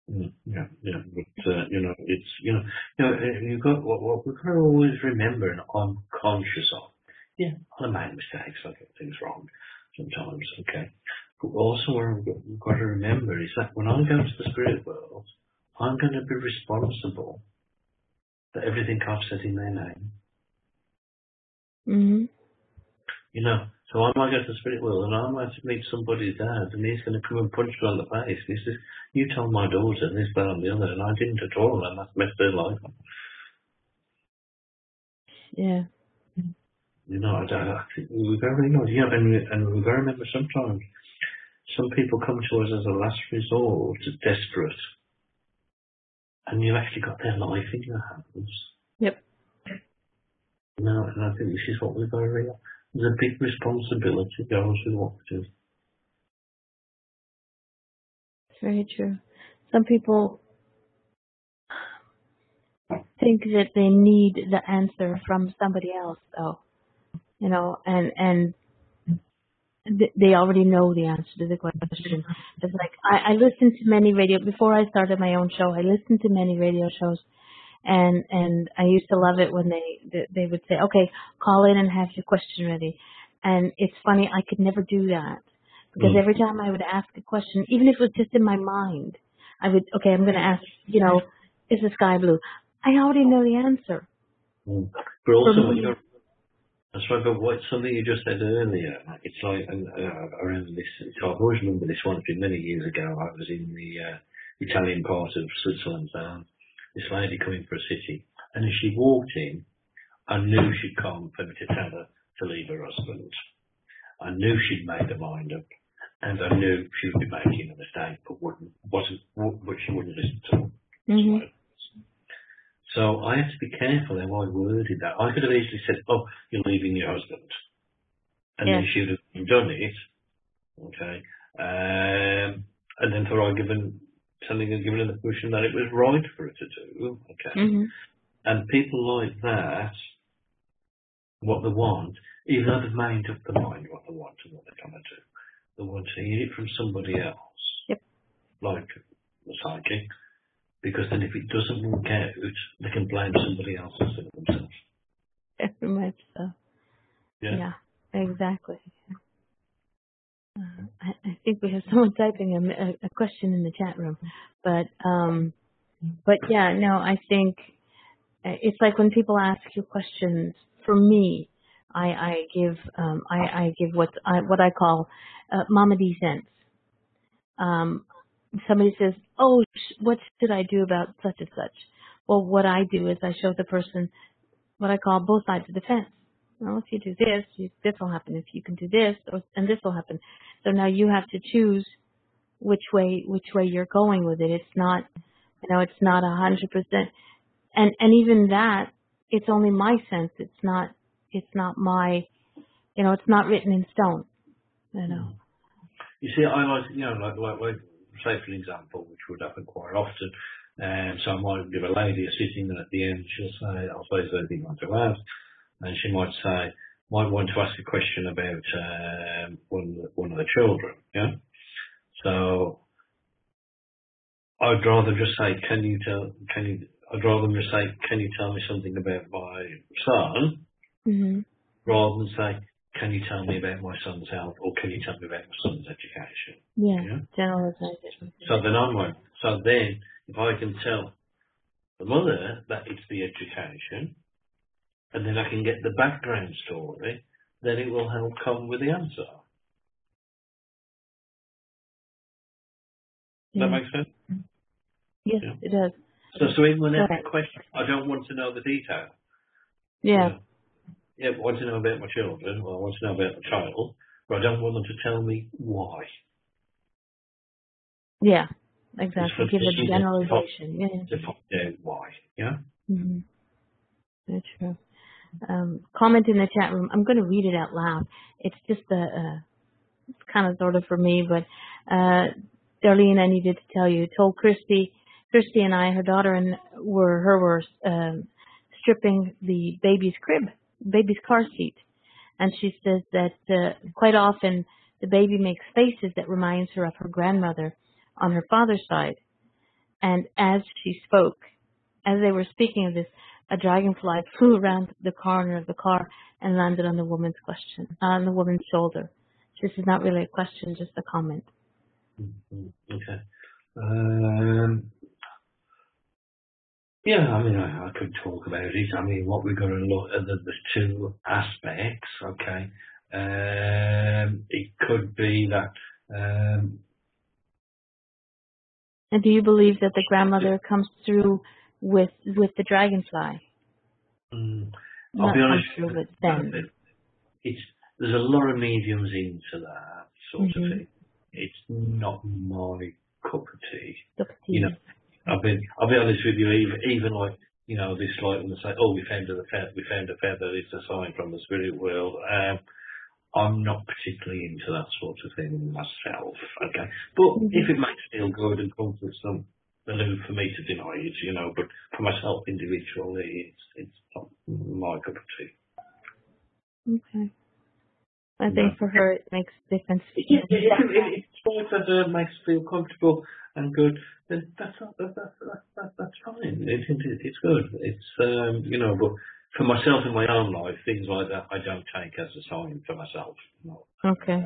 Yeah, yeah, but you know, it's you've got what we've got to always remember, and I'm conscious of. Yeah, I make mistakes, I get things wrong sometimes. Okay, but also what we've got to remember is that when I go to the spirit world, I'm going to be responsible for everything I've said in their name. You know, so I might go to the spirit world and I might meet somebody's dad and he's going to come and punch me on the face. And he says, you told my daughter this, that, and the other, and I didn't at all, and that's messed their life up. Yeah. You know, I think we've got to realize, you know, and we've got to remember sometimes some people come to us as a last resort, desperate, and you've actually got their life in your hands. Yep. No, and I think this is what we've got to realize. There's a big responsibility goes with what we do. It's very true. Some people think that they need the answer from somebody else, though. You know, and they already know the answer to the question. It's like, I listened to many radio, before I started my own show, I listened to many radio shows. And I used to love it when they would say, okay, call in and have your question ready. And it's funny, I could never do that, because every time I would ask a question, even if it was just in my mind, I would, okay, I'm going to ask, you know, is the sky blue? I already know the answer. But also, that's right, but what's something you just said earlier, it's like, I remember this, I always remember this one, from many years ago, I was in the Italian part of Switzerland, this lady coming for a city, and as she walked in, I knew she'd come for me to tell her to leave her husband. I knew she'd made her mind up, and I knew she would be making a mistake, but she wouldn't listen to her. So I had to be careful how I worded that. I could have easily said, oh, you're leaving your husband. And then she would have done it, okay, and then for giving her the pushing that it was right for her to do, okay. And people like that, what they want, even though they've made up their mind what they want and what they're going to do, they want to hear it from somebody else, like the psychic, because then if it doesn't work out, they can blame somebody else instead of themselves. Very much so. Yeah, yeah, exactly. I think we have someone typing a question in the chat room, but yeah, no, I think It's like when people ask you questions. For me, I give what I call MamaD sense. Somebody says, "Oh, what should I do about such and such?" Well, what I do is I show the person what I call both sides of the fence. Well, if you do this, this will happen. If you can do this, and this will happen. So now you have to choose which way you're going with it. It's not, it's not 100%. And even that, it's only my sense. It's not my, it's not written in stone. You see, I like, like say for example, which would happen quite often. And so I might give a lady a sitting, and at the end she'll say, "I suppose they didn't want to ask," and she might say, "Might want to ask a question about one of the children." Yeah. So I'd rather just say, I'd rather them just say, "Can you tell me something about my son?" Mm-hmm. Rather than say, "Can you tell me about my son's health?" or "Can you tell me about my son's education?" Yeah, yeah? Generalization. So then if I can tell the mother that it's the education, and then I can get the background story, then it will help come with the answer. Does that make sense? Yes, yeah. It does. So even when there's a question, I don't want to know the detail. Yeah. Yeah, I want to know about my children, or I want to know about my child, but I don't want them to tell me why. Yeah, exactly. Give a generalization. To find out why, yeah? Mm-hmm. That's true. Comment in the chat room. I'm going to read it out loud. It's just it's kind of sort of for me, but Darlene, I needed to tell you, told Christy and I, her daughter, and were stripping the baby's car seat. And she says that quite often the baby makes faces that reminds her of her grandmother on her father's side. And as they were speaking of this, a dragonfly flew around the corner of the car and landed on the woman's shoulder. This is not really a question, just a comment. Okay. Yeah, I could talk about it. What we're going to look at, the two aspects, okay. It could be that... and do you believe that the grandmother comes through with the dragonfly? I'll be honest, there's a lot of mediums into that sort of thing. It's not my cup of tea. I'll be honest with you. Even like this, like when they say, "Oh, we found a feather. It's a sign from the spirit world." I'm not particularly into that sort of thing myself. Okay, but if it makes me feel good and comfortable, then for me to deny it, But for myself individually, it's not my cup of tea. Okay. I think for her it makes a difference. If it makes her feel comfortable and good, then that's fine. It's good. It's but for myself in my own life, things like that I don't take as a sign for myself. Okay.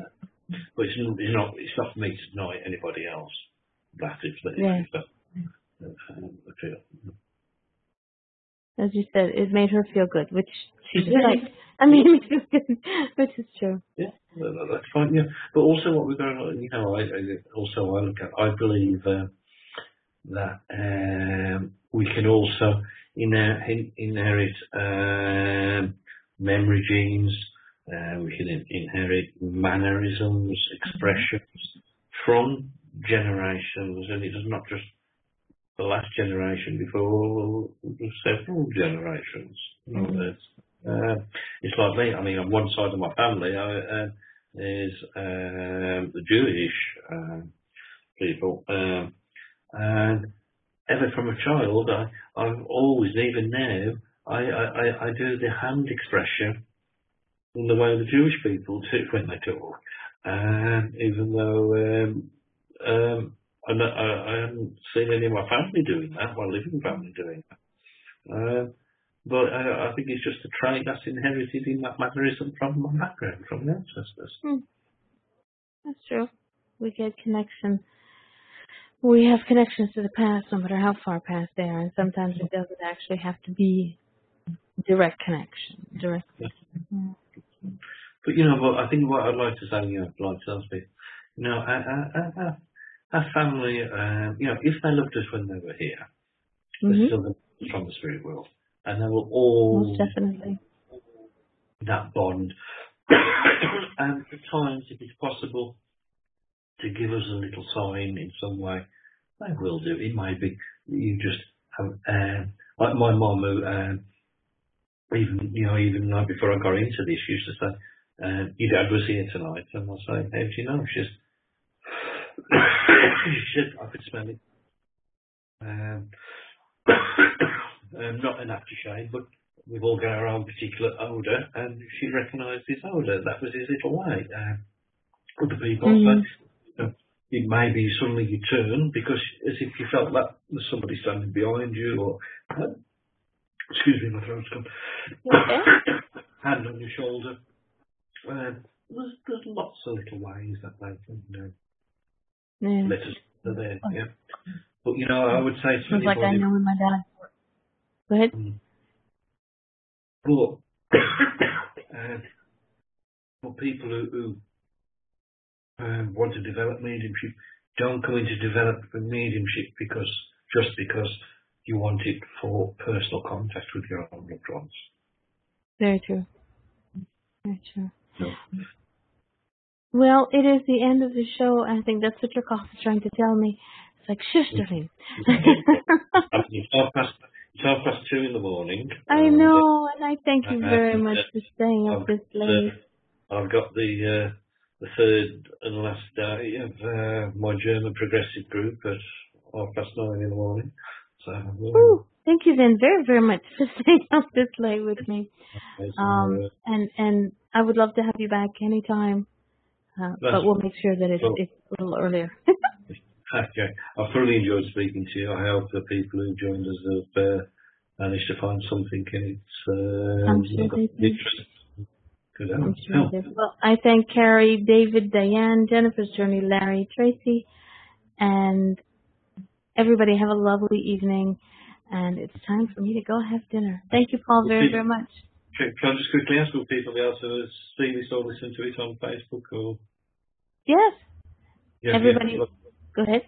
But it's not for me to deny anybody else that it's as you said, it made her feel good, which she did. Which is true. Yeah, that's fine. Yeah, but also what we're going on, I look at. I believe that we can also inherit memory genes. We can inherit mannerisms, expressions from generations, and it's not just the last generation before several generations. It's like me. On one side of my family is the Jewish people, and ever from a child, I've always, even now, I do the hand expression in the way the Jewish people do when they talk, even though. I haven't seen any of my family doing that, my living family doing that. But I think it's just a trait that's inherited in that mannerism from my background, from the ancestors. That's true. We get connection We have connections to the past, no matter how far past they are, and sometimes it doesn't actually have to be direct connection. Direct. Yeah. But you know, I think what I'd like to say, you know, like Salisbury, you know, our family, you know, if they loved us when they were here, they're still from the spirit world, and they will all definitely that bond. And at times, if it's possible to give us a little sign in some way, they will do. It may be you just have, like my mum, who even the night before I got into this, used to say, "Your dad was here tonight," and I say, "How do you know?" She said, "I could smell it." Not an aftershave, but we've all got our own particular odour, and she recognised his odour. That was his little way. Other people, but it may be suddenly you turn because as if you felt that there's somebody standing behind you, or excuse me, my throat's gone. Okay. Hand on your shoulder. There's lots of little ways that they can let us know there. Yeah. But you know, I would say it's like I know with my dad. Go ahead. For people who want to develop mediumship, don't come into develop mediumship because you want it for personal contact with your own loved ones. Very true. Very true. No. Well, it is the end of the show. I think that's what your cough is trying to tell me. It's like, shush, darling. It's 2:30 in the morning. I know, and I thank you very much for staying up this late. I've got the third and last day of my German progressive group at 9:30 in the morning. So, thank you then very, very much for staying up this late with me. And I would love to have you back anytime, but we'll make sure that it's a little earlier. Okay. I've thoroughly enjoyed speaking to you. I hope the people who joined us have managed to find something in it. Interesting. Well, I thank Carrie, David, Diane, Jennifer's Journey, Larry, Tracy, and everybody. Have a lovely evening, and it's time for me to go have dinner. Thank you, Paul, very, very much. Can I just quickly ask, will people be able to see this or listen to it on Facebook? Or? Yes. Yeah, everybody, go ahead.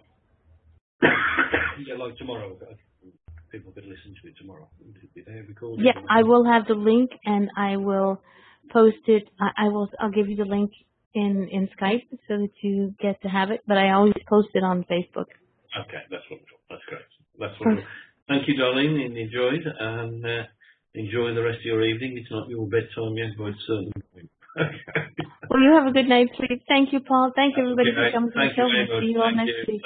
Yeah, like tomorrow. People could listen to it tomorrow. It'll be there recorded. Yeah, I will have the link, and I will post it. I'll give you the link in Skype so that you get to have it, but I always post it on Facebook. Okay, that's wonderful. That's great. That's wonderful. Thank you, Darlene, and enjoyed, and enjoy the rest of your evening. It's not your bedtime yet, but it's certainly Well, you have a good night's sleep. Thank you, Paul. Thank you, everybody, for coming to the show. See you all next week.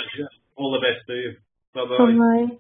All the best to you. Bye-bye. Bye-bye.